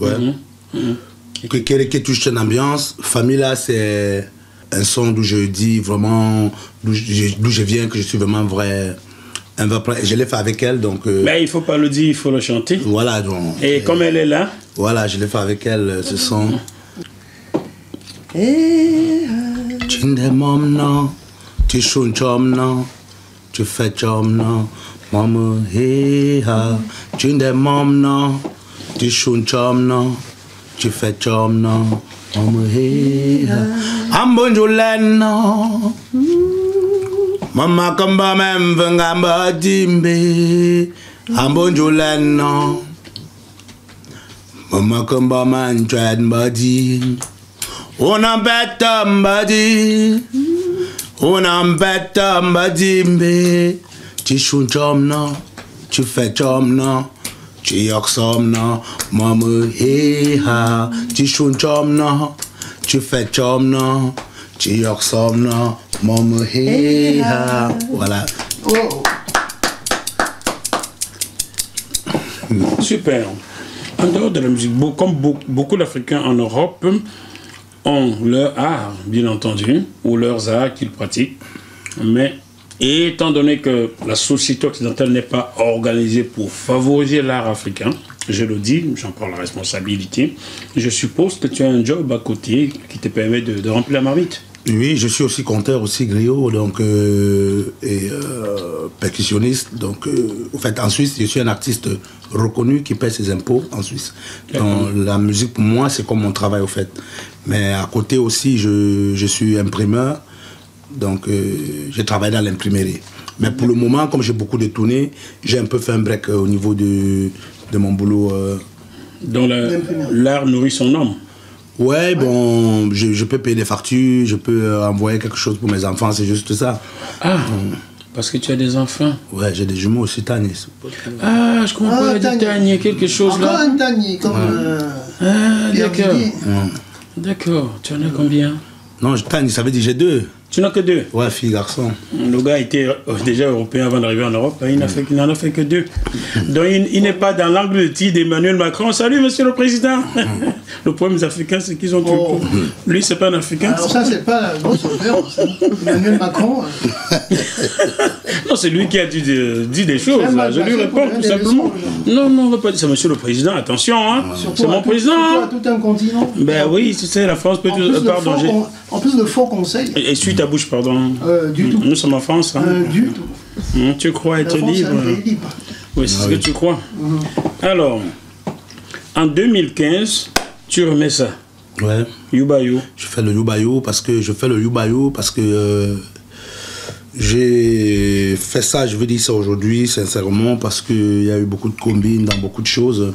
Ouais. Mm -hmm. Mm -hmm. Kékéré qui touche une ambiance. Famila, c'est un son d'où je dis vraiment, d'où je, je viens, que je suis vraiment vrai. Un vrai je l'ai fait avec elle. donc. Euh, Mais il ne faut pas le dire, il faut le chanter. Voilà. Donc, et euh, comme elle est là. Voilà, je l'ai fait avec elle, ce son. Tu n'es mom non, tu chounes chom non, tu fais chom non. Maman, hé, ha, tu n'es mom non, tu chounes chom non, tu fais chom non, maman, hé, ha. Ambonjoulen non, maman, comme ba même, venga m'a dimbe. Ambonjoulen non, maman, comme ba man, tu as m'a dit. On embête m'a dit, on embête m'a dimbe. Tu chounes chom non, tu fais chom non, tu yok som non, maman hé ha. Tu chounes chom non, tu fais chom non, tu yok som non, maman hé ha. Voilà. Oh. Super. En dehors de la musique, comme beaucoup d'Africains en Europe ont leur art, bien entendu, ou leurs arts qu'ils pratiquent, mais et étant donné que la société occidentale n'est pas organisée pour favoriser l'art africain, je le dis, j'en prends la responsabilité, je suppose que tu as un job à côté qui te permet de, de remplir la marmite. Oui, je suis aussi compteur, aussi griot, donc, euh, et euh, percussionniste. Donc, euh, en fait, en Suisse, je suis un artiste reconnu qui paie ses impôts en Suisse. Donc, mmh. la musique, pour moi, c'est comme mon travail, au fait. Mais à côté aussi, je, je suis imprimeur, donc euh, je travaille dans l'imprimerie. Mais pour mmh. le moment, comme j'ai beaucoup de tournées, j'ai un peu fait un break euh, au niveau de, de mon boulot. Euh, dans l'art nourrit son homme. Ouais, bon, je, je peux payer des factures, je peux euh, envoyer quelque chose pour mes enfants, c'est juste ça. Ah, hum. parce que tu as des enfants. Ouais, j'ai des jumeaux aussi, Tani. Ah, je comprends ah, pas, Tani, quelque chose Encore là. Encore un Tani, comme... Ouais. Euh, ah, d'accord. Hum. D'accord, tu en as combien? Non, Tani, ça veut dire j'ai deux. Tu n'as que deux? Ouais, fille, garçon. Le gars était déjà européen avant d'arriver en Europe, il n'en a fait que deux. Donc il, il n'est pas dans l'angle de tir d'Emmanuel Macron. Salut, monsieur le président. Le problème des Africains, c'est qu'ils ont oh. tout. Lui, c'est pas un Africain. Alors ça, c'est pas la grosse affaire, ça. Emmanuel Macron. Non, c'est lui qui a dit, de, dit des choses. Là. Je lui réponds tout simplement. Non, non, on va pas dire ça, monsieur le président. Attention, hein. C'est mon président. Tout un continent. Ben oui, tu sais, la France peut tout. Pardon. En plus, le faux conseil. Et suite ta bouche, pardon. Euh, du tout. Nous sommes en France. Hein. Euh, du tout. Tu crois être France, libre. libre. Oui, c'est ah, ce oui. que tu crois. Mmh. Alors, en deux mille quinze, tu remets ça. Ouais. Youbayou. Je fais le Youbayou parce que je fais le Youbayou parce que euh, j'ai fait ça. Je veux dire ça aujourd'hui, sincèrement, parce qu'il y a eu beaucoup de combines dans beaucoup de choses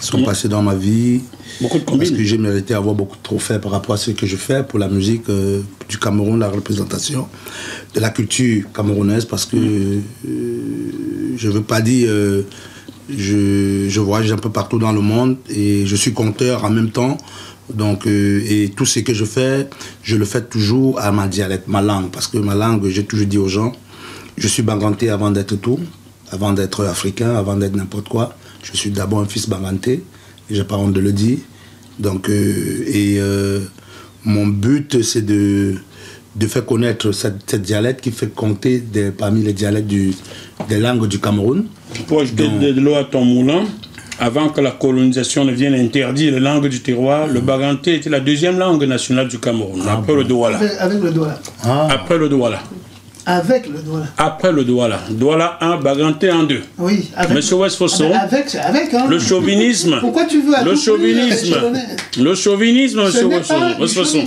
qui sont passées dans ma vie. Beaucoup de combines. Parce que j'ai mérité avoir beaucoup de trophées par rapport à ce que je fais pour la musique euh, du Cameroun, la représentation de la culture camerounaise, parce que euh, je veux pas dire euh, je, je voyage un peu partout dans le monde et je suis conteur en même temps, donc euh, et tout ce que je fais, je le fais toujours à ma dialecte, ma langue, parce que ma langue, j'ai toujours dit aux gens, je suis Baganté avant d'être tout, avant d'être africain, avant d'être n'importe quoi. Je suis d'abord un fils Baganté. J'ai pas honte de le dire. Donc, euh, et euh, mon but, c'est de, de faire connaître cette, cette dialecte qui fait compter des, parmi les dialectes du, des langues du Cameroun. Pour ajouter de, de l'eau à ton moulin, avant que la colonisation ne vienne interdire les langues du terroir, le Baganté était la deuxième langue nationale du Cameroun, ah après, bon. le Douala. Avec, avec le Douala. Ah. Après le Douala. Avec le Douala. Après le Douala. Douala un, Baganté en deux. Oui. Avec, Monsieur West Fosso. Avec, avec, hein. Le chauvinisme. Pourquoi tu veux à Le chauvinisme. Le chauvinisme, Monsieur West Fosso.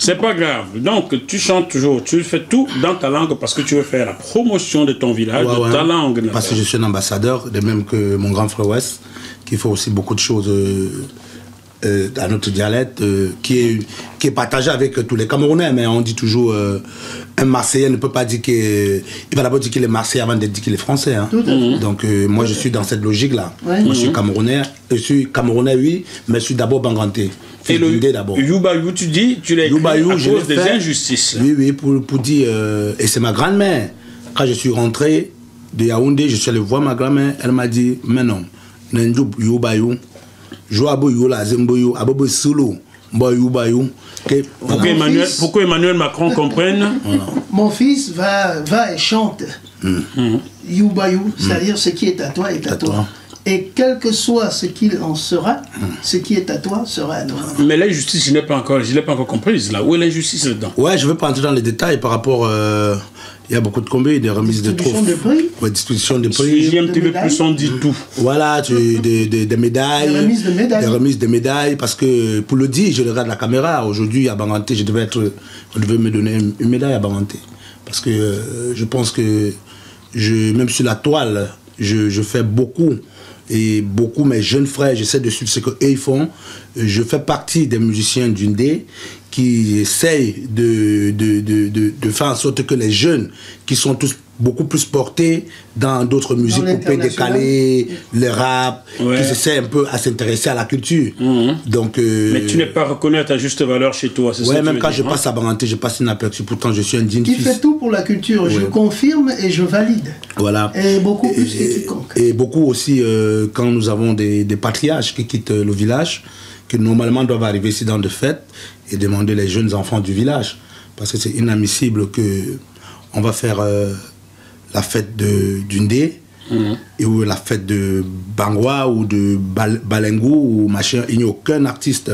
C'est pas grave. Donc, tu chantes toujours. Tu fais tout dans ta langue parce que tu veux faire la promotion de ton village, ouais, de ouais. ta langue. Parce que je suis un ambassadeur, de même que mon grand frère West, qui fait aussi beaucoup de choses euh, euh, à notre dialecte, euh, qui est... qui est partagé avec euh, tous les Camerounais, mais on dit toujours euh, un Marseillais ne peut pas dire qu'il est... il va d'abord dire qu'il est Marseillais avant d'être dit qu'il est Français. Hein. Mmh. Donc euh, moi je suis dans cette logique là. Ouais. Moi je suis Camerounais, je suis Camerounais oui, mais je suis d'abord Baganté. Et le Youbayou, tu dis, tu l'as écrit à cause des injustices. Oui oui, pour, pour dire euh, et c'est ma grand-mère. Quand je suis rentré de Yaoundé, je suis allé voir ma grand-mère, elle m'a dit mais non, Nenjou Youbayou, Joabo Yola Zemboyou, Abobo Sulu. Pour que Emmanuel Macron comprenne. Mon fils va, va et chante mm. Youbayou, c'est-à-dire mm. ce qui est à toi est à, à toi. toi. Et quel que soit ce qu'il en sera, mm. ce qui est à toi sera à toi. Mais l'injustice, je ne l'ai pas encore, je l'ai pas encore comprise. Là. Où est l'injustice dedans? Ouais, je ne veux pas entrer dans les détails par rapport... Euh... Il y a beaucoup de combats, des remises de trophées. Distribution de prix. Ouais, distribution de prix. J M T V plus on dit tout. Voilà, tu, des, des, des médailles. Des remises de médailles. Des remises de médailles. Parce que, pour le dire, je regarde la caméra. Aujourd'hui, à Barenté, je devais être, on devait me donner une, une médaille à Barenté. Parce que euh, je pense que, je, même sur la toile, je, je fais beaucoup. Et beaucoup, mes jeunes frères, j'essaie de suivre ce qu'ils font. Je fais partie des musiciens d'Undé qui essayent de, de, de, de, de faire en sorte que les jeunes, qui sont tous beaucoup plus portés dans d'autres musiques, coupées, décalées, le rap, ouais. qui essaient un peu à s'intéresser à la culture. Mmh. Donc, euh, mais tu n'es pas reconnu à ta juste valeur chez toi, c'est ouais, ça? Oui, même quand dire, je hein? passe à Barenté, je passe inaperçu, pourtant je suis un digne fils. Tu fais tout pour la culture, ouais. je confirme et je valide. Voilà. Et beaucoup plus et, que quiconque. Et beaucoup aussi, euh, quand nous avons des, des patriarches qui quittent le village, qui normalement doivent arriver ici dans des fêtes et demander les jeunes enfants du village. Parce que c'est inadmissible qu'on va faire euh, la fête d'Undé mmh. et ou la fête de Bangwa ou de Bal Balengou ou machin. Il n'y a aucun artiste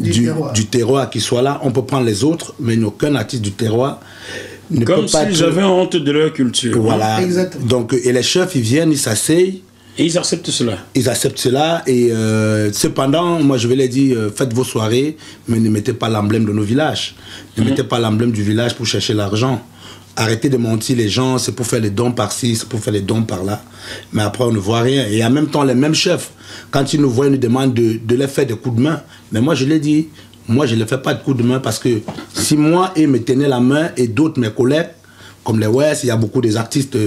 du, du, terroir. du terroir qui soit là. On peut prendre les autres, mais aucun artiste du terroir ne Comme peut si pas... Comme s'ils avaient honte de leur culture. Voilà. Exactement. Donc, et les chefs, ils viennent, ils s'asseyent. Et ils acceptent cela. Ils acceptent cela. Et euh, cependant, moi, je vais leur dire, euh, faites vos soirées, mais ne mettez pas l'emblème de nos villages. Ne mmh. mettez pas l'emblème du village pour chercher l'argent. Arrêtez de mentir les gens, c'est pour faire les dons par-ci, c'est pour faire les dons par-là. Mais après, on ne voit rien. Et en même temps, les mêmes chefs, quand ils nous voient, ils nous demandent de, de les faire des coups de main. Mais moi, je l'ai dit, moi, je ne les fais pas de coups de main parce que si moi, ils me tenaient la main et d'autres, mes collègues, comme les West, il y a beaucoup des artistes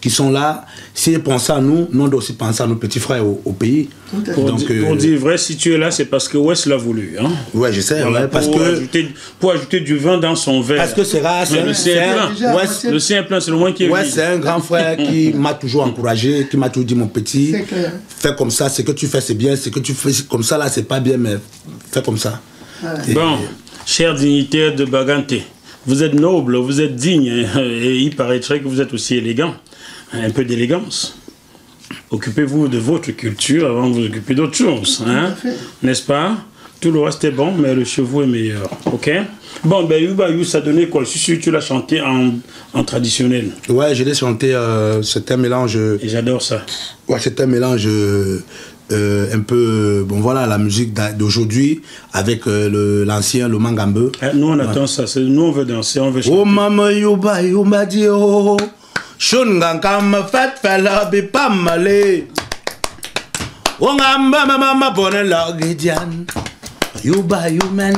qui sont là. S'ils pensent à nous, nous, on doit aussi penser à nos petits frères au, au pays. Okay. Pour, Donc, di, pour euh, dire vrai, si tu es là, c'est parce que West l'a voulu. Hein? Oui, je sais. Voilà, ouais, parce pour, que... ajouter, pour ajouter du vin dans son verre. Parce que c'est rare. Le sien plein, c'est le moins qui est venu. West, c'est un grand frère qui m'a toujours encouragé, qui m'a toujours dit, mon petit, fais comme ça, ce que tu fais, c'est bien. Ce que tu fais comme ça, là, c'est pas bien, mais fais comme ça. Ah. Et, bon, cher dignitaire de Baganté, vous êtes noble, vous êtes digne, et il paraîtrait que vous êtes aussi élégant, un peu d'élégance. Occupez-vous de votre culture avant de vous occuper d'autres choses, hein? N'est-ce pas? Tout le reste est bon, mais le cheveau est meilleur, ok? Bon, ben, Ubayou, ça donnait quoi? Si, si tu l'as chanté en, en traditionnel. Ouais, je l'ai chanté, euh, c'était un mélange... Et j'adore ça. Ouais, c'était un mélange... Euh, un peu, bon voilà, la musique d'aujourd'hui avec euh, l'ancien, le, le mangambe. Eh, nous on attend ouais. ça, nous on veut danser, on veut chanter. Oh maman Yuba Yuba Dio, Shungankam Fat Fella Bipamale, Ongamba Mama Bonne Logidian, Yuba Yuman,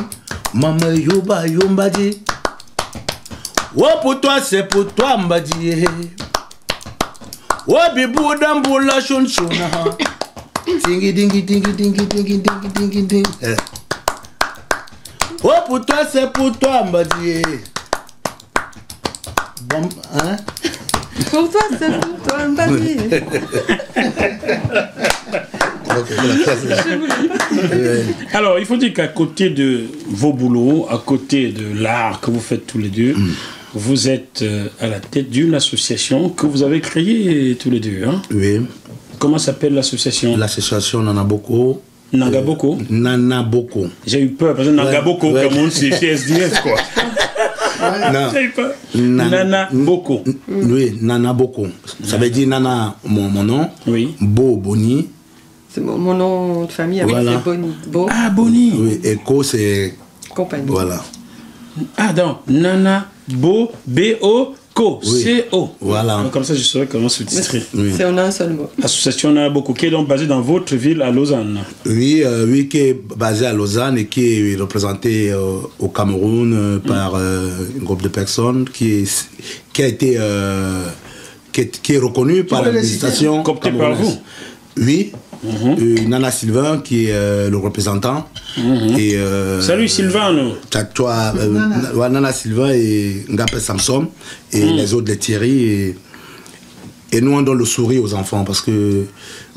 Maman Yuba Yuba Di. Oh pour toi, c'est pour toi, Mbadi. Oh Bibou Damboula Shun Shuna. Dingi dingi dingi dingi dingi dingi dingi dingi. Oh pour toi c'est pour toi Mbadi. Bon hein. Pour toi c'est pour toi Mbadi. Alors il faut dire qu'à côté de vos boulots, à côté de l'art que vous faites tous les deux, mm. vous êtes à la tête d'une association que vous avez créée tous les deux. Hein? Oui. Comment s'appelle l'association? L'association Nana Boko. Nana Boko. Euh, Nana Boko. J'ai eu peur parce que Nana Boko, ouais, ouais. Cameroun, c'est S D F quoi. J'ai eu peur. Nan, Nana Boko. Oui, Nana Boko. Ça veut dire Nana, mon, mon nom. Oui. Bo, Boni. C'est mon, mon nom de famille avec voilà. Boni. Bo. Ah, Boni. Oui, Echo, c'est. Compagnie. Voilà. Ah, donc, Nana Bo, B O. Co, oui. C O. Voilà. Comme ça, je saurais comment se titrer. Oui. C'est on a un seul mot. L'association Nana Boko, qui est donc basée dans votre ville à Lausanne. Oui, euh, oui, qui est basée à Lausanne et qui est représentée euh, au Cameroun euh, par euh, un groupe de personnes qui, est, qui a été euh, qui est, qui est reconnue par l'administration. Cooptée par vous. Oui. Mm-hmm. Nana Sylvain qui est euh, le représentant. Mm-hmm. Et, euh, salut Sylvain nous. Toi, euh, Nana. Nana Sylvain et Ngapé Samson et mm. les autres les Thierry et, et nous on donne le sourire aux enfants parce que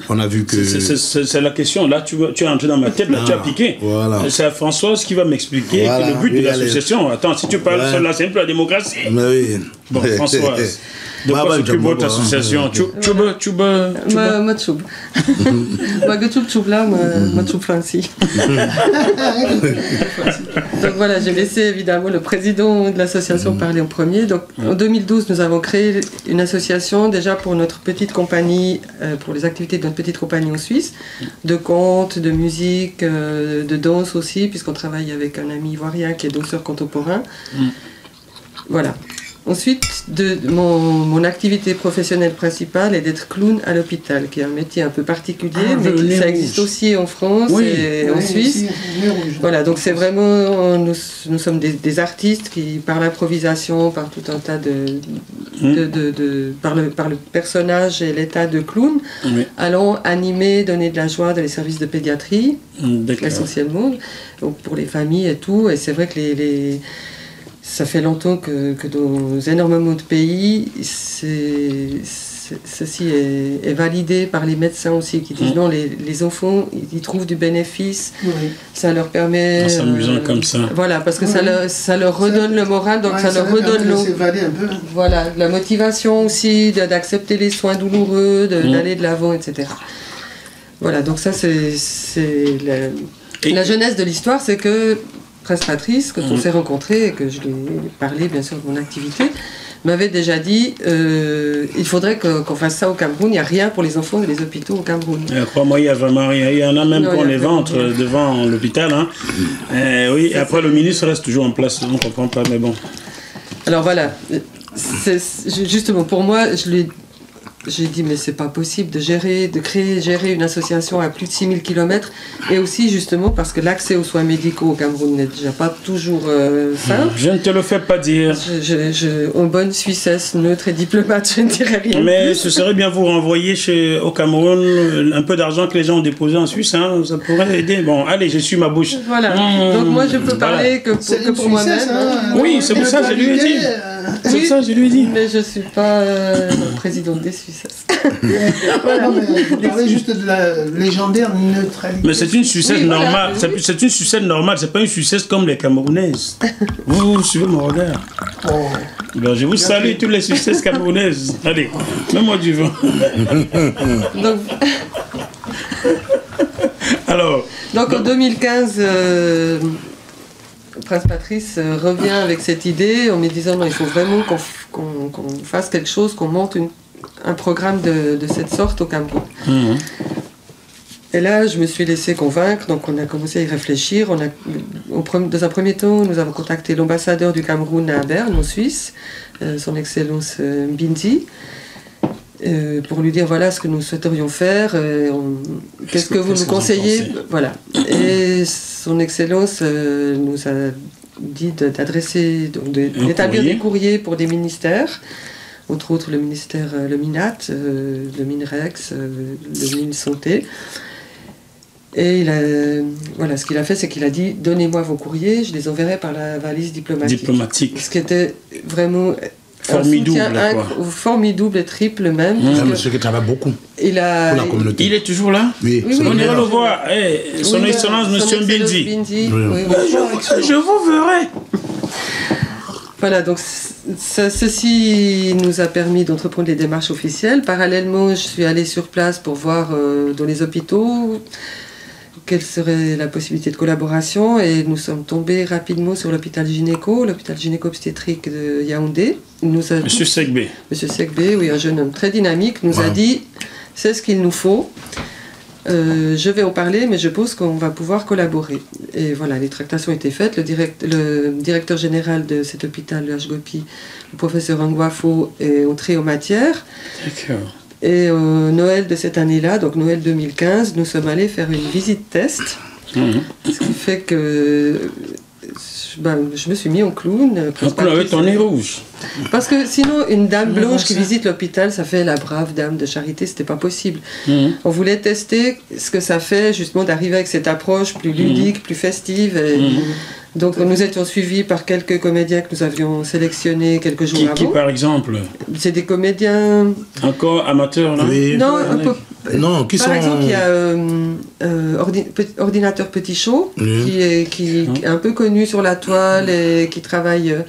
on a vu que c'est la question là tu, tu es entré dans ma tête là ah, tu as piqué voilà. C'est Françoise qui va m'expliquer voilà. le but oui, de l'association. Attends si tu parles ouais. là c'est un peu la démocratie. Mais oui. Bon Françoise. De quoi s'occupe votre association? Tchouba, tchouba, tchouba. Ma tchoub. Ma tchoub tchoub là, ma tchoub Francis. Donc voilà, j'ai laissé évidemment le président de l'association parler en premier. Donc en deux mille douze, nous avons créé une association déjà pour notre petite compagnie, pour les activités de notre petite compagnie en Suisse, de contes, de musique, de danse aussi, puisqu'on travaille avec un ami ivoirien qui est danseur contemporain. Voilà. Ensuite, de, mon, mon activité professionnelle principale est d'être clown à l'hôpital, qui est un métier un peu particulier, ah, mais qui, ça existe rouge. aussi en France oui, et oui, en Suisse. Aussi, voilà, donc c'est vraiment, nous, nous sommes des, des artistes qui, par l'improvisation, par tout un tas de, mmh. de, de, de par, le, par le personnage et l'état de clown, mmh. allons animer, donner de la joie dans les services de pédiatrie, mmh, essentiellement, donc pour les familles et tout. Et c'est vrai que les, les ça fait longtemps que, que dans énormément de pays, c'est, c'est, ceci est, est validé par les médecins aussi, qui disent mmh. non, les, les enfants, ils trouvent du bénéfice, oui. ça leur permet... En s'amusant euh, comme ça. Voilà, parce que oui. ça, leur, ça leur redonne ça, le moral, donc ouais, ça, ça leur redonne l'eau. Voilà, la motivation aussi, d'accepter les soins douloureux, d'aller de mmh. l'avant, et cetera. Voilà, donc ça c'est... Et la jeunesse de l'histoire, c'est que Prince Patrice, quand mmh. on s'est rencontrés et que je lui ai parlé bien sûr de mon activité, m'avait déjà dit euh, il faudrait qu'on qu fasse ça au Cameroun, il n'y a rien pour les enfants et les hôpitaux au Cameroun. Euh, Crois-moi, il n'y a vraiment rien. Il y en a même non, pour les ventres rien. devant l'hôpital. Hein. Euh, oui, après le ministre reste toujours en place, on ne comprend pas, mais bon. Alors voilà, justement pour moi, je lui j'ai dit mais c'est pas possible de gérer, de créer, gérer une association à plus de six mille kilomètres, et aussi justement parce que l'accès aux soins médicaux au Cameroun n'est déjà pas toujours euh, simple. Je ne te le fais pas dire. Je, je, je, en bonne Suissesse, neutre et diplomate, je ne dirais rien. Mais plus. Ce serait bien vous renvoyer chez, au Cameroun un peu d'argent que les gens ont déposé en Suisse, hein, ça pourrait aider. Bon, allez, j'essuie ma bouche. Voilà, mmh, donc moi je peux parler voilà. que pour, que pour moi-même. Hein. Oui, c'est pour ça que je lui ai dit. C'est oui, ça, je lui ai dit. Mais je ne suis pas euh, présidente des Suissesses. Voilà. On parlait juste de la légendaire neutralité. Mais c'est une Suissesse oui, normale. Voilà, oui. C'est une Suissesse normale. C'est pas une Suissesse comme les Camerounaises. Vous, vous suivez mon regard. Oh. Ben, je vous Bien salue fait. Toutes les Suissesses camerounaises. Allez, mets-moi du vent. Donc... Alors. Donc en deux mille quinze. Euh... Prince Patrice revient avec cette idée en me disant non, il faut vraiment qu'on qu'on, qu'on fasse quelque chose, qu'on monte une, un programme de, de cette sorte au Cameroun. Mmh. Et là, je me suis laissé convaincre, donc on a commencé à y réfléchir. On a, on, dans un premier temps, nous avons contacté l'ambassadeur du Cameroun à Berne, en Suisse, euh, son Excellence euh, Mbindi. Euh, pour lui dire voilà ce que nous souhaiterions faire, euh, qu'est-ce que vous nous conseillez, voilà. Et son Excellence euh, nous a dit d'adresser, d'établir des courriers pour des ministères, entre autres le ministère, euh, le Minat, euh, le Minrex, euh, le Minsanté. Et il a, voilà, ce qu'il a fait, c'est qu'il a dit donnez-moi vos courriers, je les enverrai par la valise diplomatique. Diplomatique. Ce qui était vraiment formidable, formidable et triple même. Mmh. Monsieur qui travaille beaucoup il a, pour la communauté. Il, il est toujours là. Oui, oui, oui. On ira le voir. Hey, son oui, Excellence, Monsieur Mbindi. Oui, oui. Je, je vous verrai. Voilà, donc ça, ceci nous a permis d'entreprendre les démarches officielles. Parallèlement, je suis allée sur place pour voir euh, dans les hôpitaux quelle serait la possibilité de collaboration, et nous sommes tombés rapidement sur l'hôpital gynéco, l'hôpital gynéco-obstétrique de Yaoundé. Nous a Monsieur Segbe. Monsieur Segbe, oui, un jeune homme très dynamique, nous wow. a dit « c'est ce qu'il nous faut, euh, je vais en parler, mais je pense qu'on va pouvoir collaborer ». Et voilà, les tractations étaient faites, le, direct, le directeur général de cet hôpital, le H G O P I, le professeur Anguafo, est entré en matière. D'accord. Et euh, Noël de cette année-là, donc Noël deux mille quinze, nous sommes allés faire une visite test, mmh. ce qui fait que ben, je me suis mis en clown. En clown avec ton nez rouge. Parce que sinon, une dame blanche mmh. qui visite l'hôpital, ça fait la brave dame de charité, c'était pas possible. Mmh. On voulait tester ce que ça fait justement d'arriver avec cette approche plus ludique, mmh. plus festive. Et, mmh. Donc nous étions suivis par quelques comédiens que nous avions sélectionnés quelques jours qui, avant. Qui par exemple? C'est des comédiens... Encore amateurs là oui. Non, un peu... non qui par sont... exemple, il y a euh, euh, ordi... Ordinateur Petit Chaud, oui. qui, est, qui, qui est un peu connu sur la toile et qui travaille... Euh,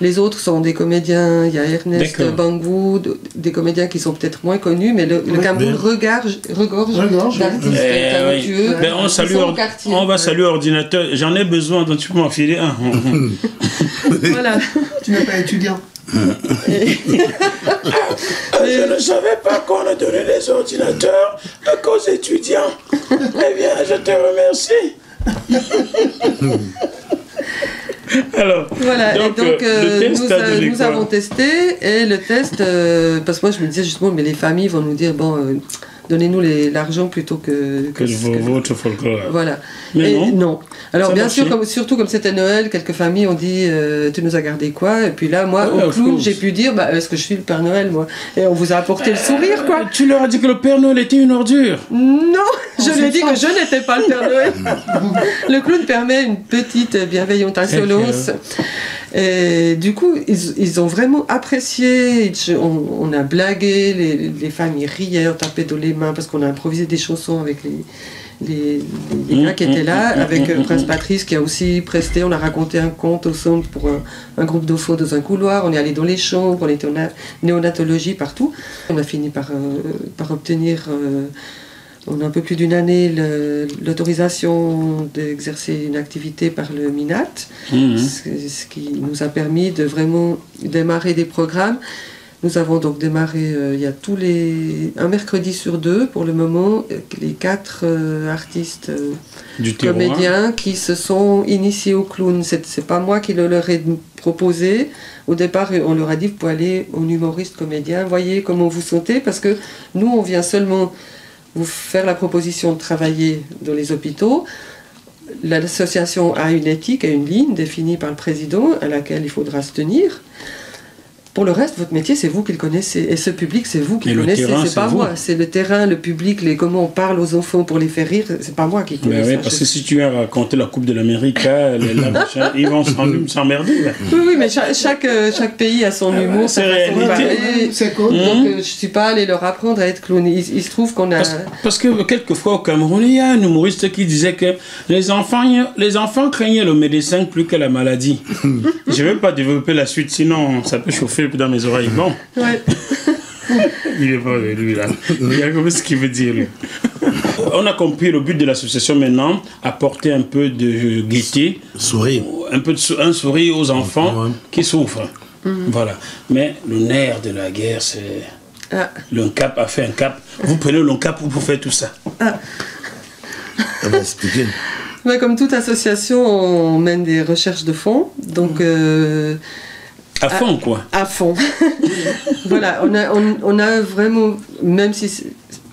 les autres sont des comédiens, il y a Ernest Bangou, des comédiens qui sont peut-être moins connus, mais le, le Cameroun regorge, regorge, regorge d'artistes eh, talentueux. Oui. Ben, on, salue or... quartier, on va ouais. saluer Ordinateur, j'en ai besoin, donc tu peux filer un. Voilà. Tu n'es pas étudiant. Et... je ne savais pas qu'on a donné les ordinateurs aux étudiants. Eh bien, je te remercie. Alors, voilà, donc, et donc euh, euh, nous, a, nous avons testé, et le test, euh, parce que moi je me disais justement, mais les familles vont nous dire, bon, euh, donnez-nous l'argent plutôt que... Que, que, que votre folklore. Voilà. Mais et non. non. Alors ça bien sûr, comme, surtout comme c'était Noël, quelques familles ont dit, euh, tu nous as gardé quoi? Et puis là, moi, ouais, au clown, j'ai pu dire, bah, est-ce que je suis le Père Noël, moi? Et on vous a apporté euh, le sourire, quoi. Tu leur as dit que le Père Noël était une ordure? Non, on je lui ai dit que je n'étais pas le Père Noël. Le clown permet une petite bienveillante insolence. Et du coup, ils, ils ont vraiment apprécié. On, on a blagué, les, les familles riaient, on tapait dans les mains parce qu'on a improvisé des chansons avec les, les, les gars qui étaient là, avec euh, Prince Patrice qui a aussi presté. On a raconté un conte au centre pour un, un groupe d'enfants dans un couloir. On est allé dans les chambres, on était en néonatologie partout. On a fini par, euh, par obtenir. Euh, en un peu plus d'une année l'autorisation d'exercer une activité par le Minat, mmh. ce, ce qui nous a permis de vraiment démarrer des programmes. Nous avons donc démarré euh, il y a tous les un mercredi sur deux pour le moment les quatre euh, artistes euh, du comédiens qui se sont initiés au clown. C'est pas moi qui le leur ai proposé. Au départ, on leur a dit vous pouvez aller en humoriste comédien. Voyez comment vous sentez parce que nous on vient seulement vous faire la proposition de travailler dans les hôpitaux. L'association a une éthique, a une ligne définie par le président à laquelle il faudra se tenir. Pour le reste, votre métier, c'est vous qui le connaissez. Et ce public, c'est vous qui le connaissez, c'est pas moi. C'est le terrain, le public, les, comment on parle aux enfants pour les faire rire, c'est pas moi qui connais ça. Oui, parce que si tu as raconté la Coupe de l'Amérique, ils vont s'emmerder. Oui, oui, mais chaque, chaque, chaque pays a son ah humour, bah, sa façon de parler. C'est cool. Donc, mmh. je ne suis pas allée leur apprendre à être clown. Il, il se trouve qu'on a... Parce, parce que quelquefois, au Cameroun, il y a un humoriste qui disait que les enfants, les enfants craignaient le médecin plus que la maladie. Je ne vais pas développer la suite, sinon ça peut chauffer dans mes oreilles. Bon. Ouais. Il est pas lui là. Il a compris ce qu'il veut dire lui. On a compris le but de l'association maintenant, apporter un peu de gaieté, sourire, un peu de un sourire aux enfants ouais. qui souffrent. Mm-hmm. Voilà. Mais le nerf de la guerre, c'est ah. le cap a fait un cap. Vous prenez le cap pour faire tout ça. Ah. On va expliquer. Mais comme toute association, on mène des recherches de fond, donc. Euh, À fond, à, quoi. À fond. Voilà, on a, on, on a vraiment, même si est,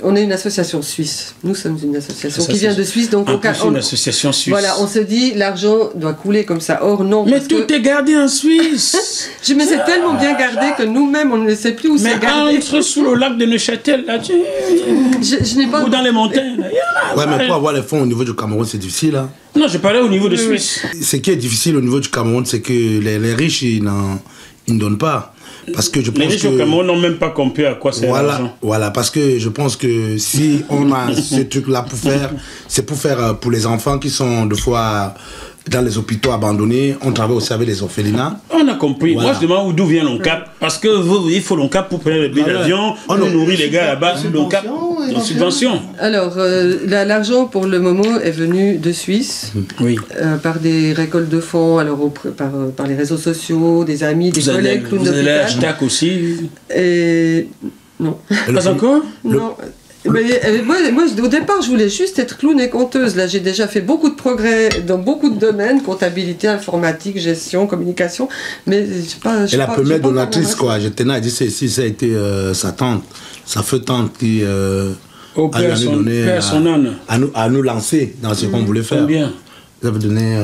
on est une association suisse, nous sommes une association ça, qui vient de Suisse, donc on, on, une association suisse. Voilà, on se dit l'argent doit couler comme ça. Or non. Mais tout que... est gardé en Suisse. Je me sais ah, tellement bien gardé que nous-mêmes on ne sait plus où c'est gardé. Mais entre sous le lac de Neuchâtel là, tu... je, je n'ai pas. Ou dans les montagnes. Là. Yeah, ouais, bah, mais pour avoir les fonds au niveau du Cameroun, c'est difficile. Hein. Non, je parlais au niveau de Suisse. Ce qui est difficile au niveau du Cameroun, c'est que les, les riches, ils ne donnent pas. Parce que je pense les riches que, au Cameroun n'ont même pas compris à quoi c'est l'argent. Voilà, parce que je pense que si on a ce truc-là pour faire, c'est pour faire pour les enfants qui sont des fois dans les hôpitaux abandonnés. On travaille aussi avec les orphelinats. On a compris. Voilà. Moi, je demande d'où vient l'ONCAP. Parce que vous, il faut l'ONCAP pour payer les billets d'avion. On nourrit les gars là-bas sur l'ONCAP. En subvention. Alors, euh, l'argent pour le moment est venu de Suisse. Oui. Euh, par des récoltes de fonds, alors, au, par, par les réseaux sociaux, des amis, des vous collègues. Allez, vous allez à H T A C aussi. Et... Non. Et pas encore le... Non. Mais, moi, moi, au départ, je voulais juste être clown et conteuse. Là, j'ai déjà fait beaucoup de progrès dans beaucoup de domaines, comptabilité, informatique, gestion, communication. Mais je sais pas. Et la première donatrice, quoi. Je tenais à dire ici, ça a été euh, sa tante, sa feu tante qui euh, oh, a nous donné à, à, nous, à nous lancer dans ce mmh. qu'on voulait faire. Combien? Vous avez donné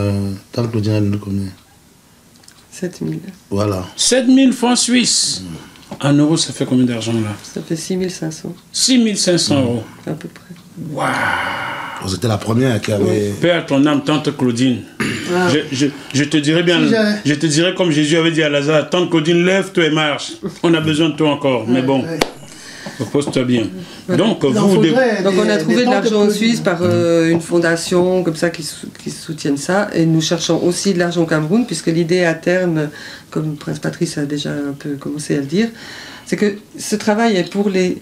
tant que Claudine a donné combien? sept mille. Voilà. sept mille francs suisses. Mmh. Un euro, ça fait combien d'argent là? Ça fait six mille cinq cents. six mille cinq cents mmh. euros. À peu près. Waouh! Vous étiez la première qui avait. Père, ton âme, tante Claudine. Ah. Je, je, je te dirais bien, si je te dirais comme Jésus avait dit à Lazare, tante Claudine, lève-toi et marche. On a besoin de toi encore, mais bon. Ouais. Repose-toi bien. Ouais. Donc, vous, vous des... Donc, on a trouvé de l'argent en Suisse par euh, une fondation comme ça qui, sou qui soutiennent ça. Et nous cherchons aussi de l'argent au Cameroun, puisque l'idée à terme, comme Prince Patrice a déjà un peu commencé à le dire, c'est que ce travail est pour les...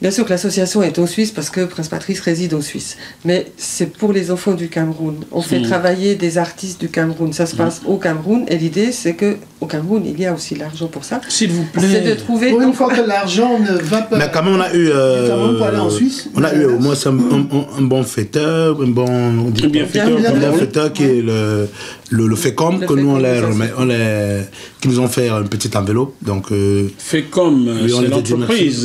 Bien sûr que l'association est en Suisse parce que Prince Patrice réside en Suisse. Mais c'est pour les enfants du Cameroun. On fait mmh. travailler des artistes du Cameroun. Ça se passe mmh. au Cameroun. Et l'idée, c'est qu'au Cameroun, il y a aussi l'argent pour ça. S'il vous plaît. C'est de trouver... Pour une fois que l'argent ne va pas... Mais quand même, on a eu... Euh, on peut aller en Suisse. On a eu au moins un, un, un bon fêteur, un bon... Un bien fêteur. Un bon fêteur qui est le, le, le FECOM, que nous, on les, on les... qui nous ont fait une petite enveloppe. Donc... Euh, FECOM, c'est l'entreprise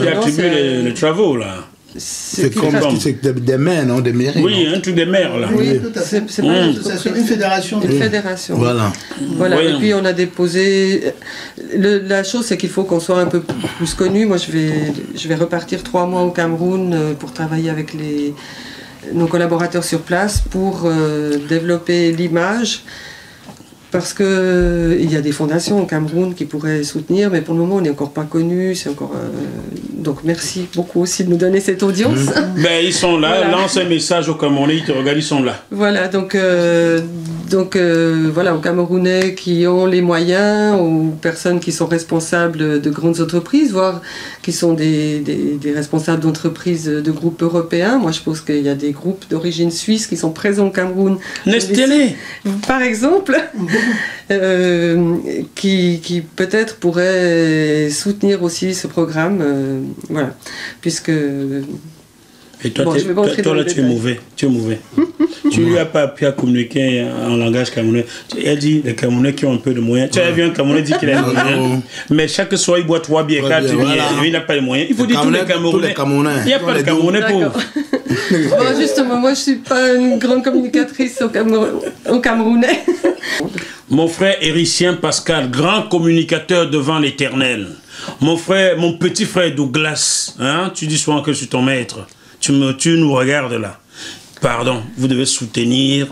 qui attribue Les, les travaux là. C'est des maires, non? Des mairies. Oui, un truc des maires là. Oui, tout à fait. C'est pas mmh. une, une fédération. Une fédération. Voilà. voilà. Voyons. Et puis on a déposé. Le, la chose, c'est qu'il faut qu'on soit un peu plus connu. Moi, je vais, je vais repartir trois mois au Cameroun pour travailler avec les, nos collaborateurs sur place pour euh, développer l'image. parce qu'il y a des fondations au Cameroun qui pourraient soutenir, mais pour le moment, on n'est encore pas connus. C'est encore, euh, donc merci beaucoup aussi de nous donner cette audience. Mmh. Ben, ils sont là, voilà. Lance un message aux Camerounais, ils te regardent, ils sont là. Voilà, donc, euh, donc euh, voilà, aux Camerounais qui ont les moyens, aux personnes qui sont responsables de grandes entreprises, voire qui sont des, des, des responsables d'entreprises de groupes européens. Moi, je pense qu'il y a des groupes d'origine suisse qui sont présents au Cameroun. Nestlé, par exemple. Euh, qui, qui peut-être pourrait soutenir aussi ce programme, euh, voilà, puisque... Et toi, bon, toi, toi là, tu es mauvais, tu es mauvais. Tu ne lui as pas pu communiquer en langage camerounais. Elle dit, les Camerounais qui ont un peu de moyens. Tu as vu un Camerounais dit qu'il a des moyens, mais chaque soir, il boit trois bières, quatre bières, il n'a pas les moyens. Il faut dire tous les Camerounais. Il n'y a pas de Camerounais pauvre. Bon, justement, moi, je ne suis pas une grande communicatrice au, Cameroun... au Camerounais. Mon frère Héricien Pascal, grand communicateur devant l'éternel. Mon frère, mon petit frère Douglas, hein, tu dis souvent que je suis ton maître. Tu, me, tu nous regardes là. Pardon, vous devez soutenir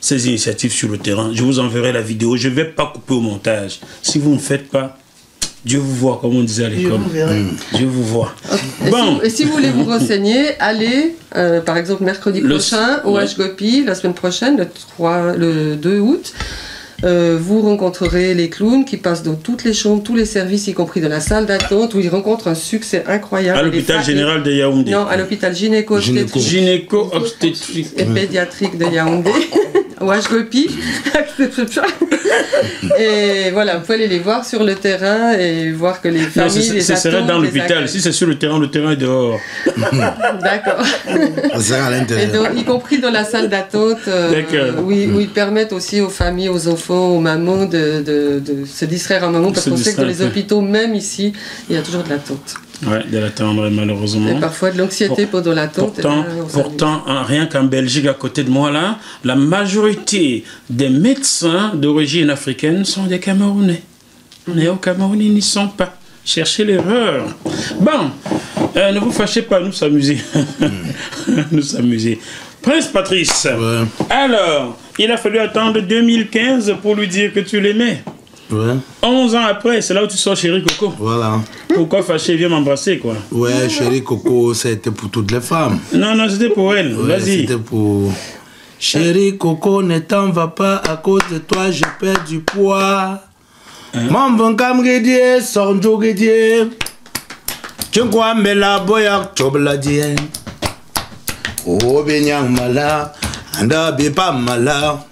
ces initiatives sur le terrain. Je vous enverrai la vidéo. Je ne vais pas couper au montage. Si vous ne faites pas, Dieu vous voit, comme on disait à l'école. Mmh. Dieu vous voit. Okay. Bon. Et si, et si vous voulez vous renseigner, allez, euh, par exemple, mercredi le prochain, au ouais. H G O P I, la semaine prochaine, le, trois, le deux août. Euh, vous rencontrerez les clowns qui passent dans toutes les chambres, tous les services, y compris de la salle d'attente, où ils rencontrent un succès incroyable. À l'hôpital général de Yaoundé. Non, à l'hôpital gynéco-obstétrique gynéco. gynéco et pédiatrique de Yaoundé. Ou H G O P I. Et voilà, vous pouvez aller les voir sur le terrain et voir que les familles, non, les attentes... Ce serait dans l'hôpital. Si c'est sur le terrain, le terrain est dehors. D'accord. Y compris dans la salle d'attente, euh, où, où ils permettent aussi aux familles, aux enfants, aux mamans de, de, de se distraire un moment, parce qu'on sait que dans les hôpitaux, même ici, il y a toujours de l'attente. Oui, de l'attendre, malheureusement. Et parfois de l'anxiété pendant l'attente. Pourtant, là, pourtant hein, rien qu'en Belgique, à côté de moi, là, la majorité des médecins d'origine africaine sont des Camerounais. Mais au Cameroun, ils n'y sont pas. Cherchez l'erreur. Bon, euh, ne vous fâchez pas, nous s'amuser. Nous s'amuser. Prince Patrice, ouais. Alors, il a fallu attendre deux mille quinze pour lui dire que tu l'aimais. Ouais. onze ans après, c'est là où tu sors Chéri Coco. Voilà. Pourquoi fâché, viens m'embrasser, quoi. Ouais, Chéri Coco, c'était pour toutes les femmes. Non, non, c'était pour elle. Ouais, vas-y. C'était pour... Chéri Coco, ne t'en va pas, à cause de toi, je perds du poids. M'en cam guédier, son jour guédier. Tu crois, mais la boyac, chobladienne. Oh benyang mala, anda be pas mala.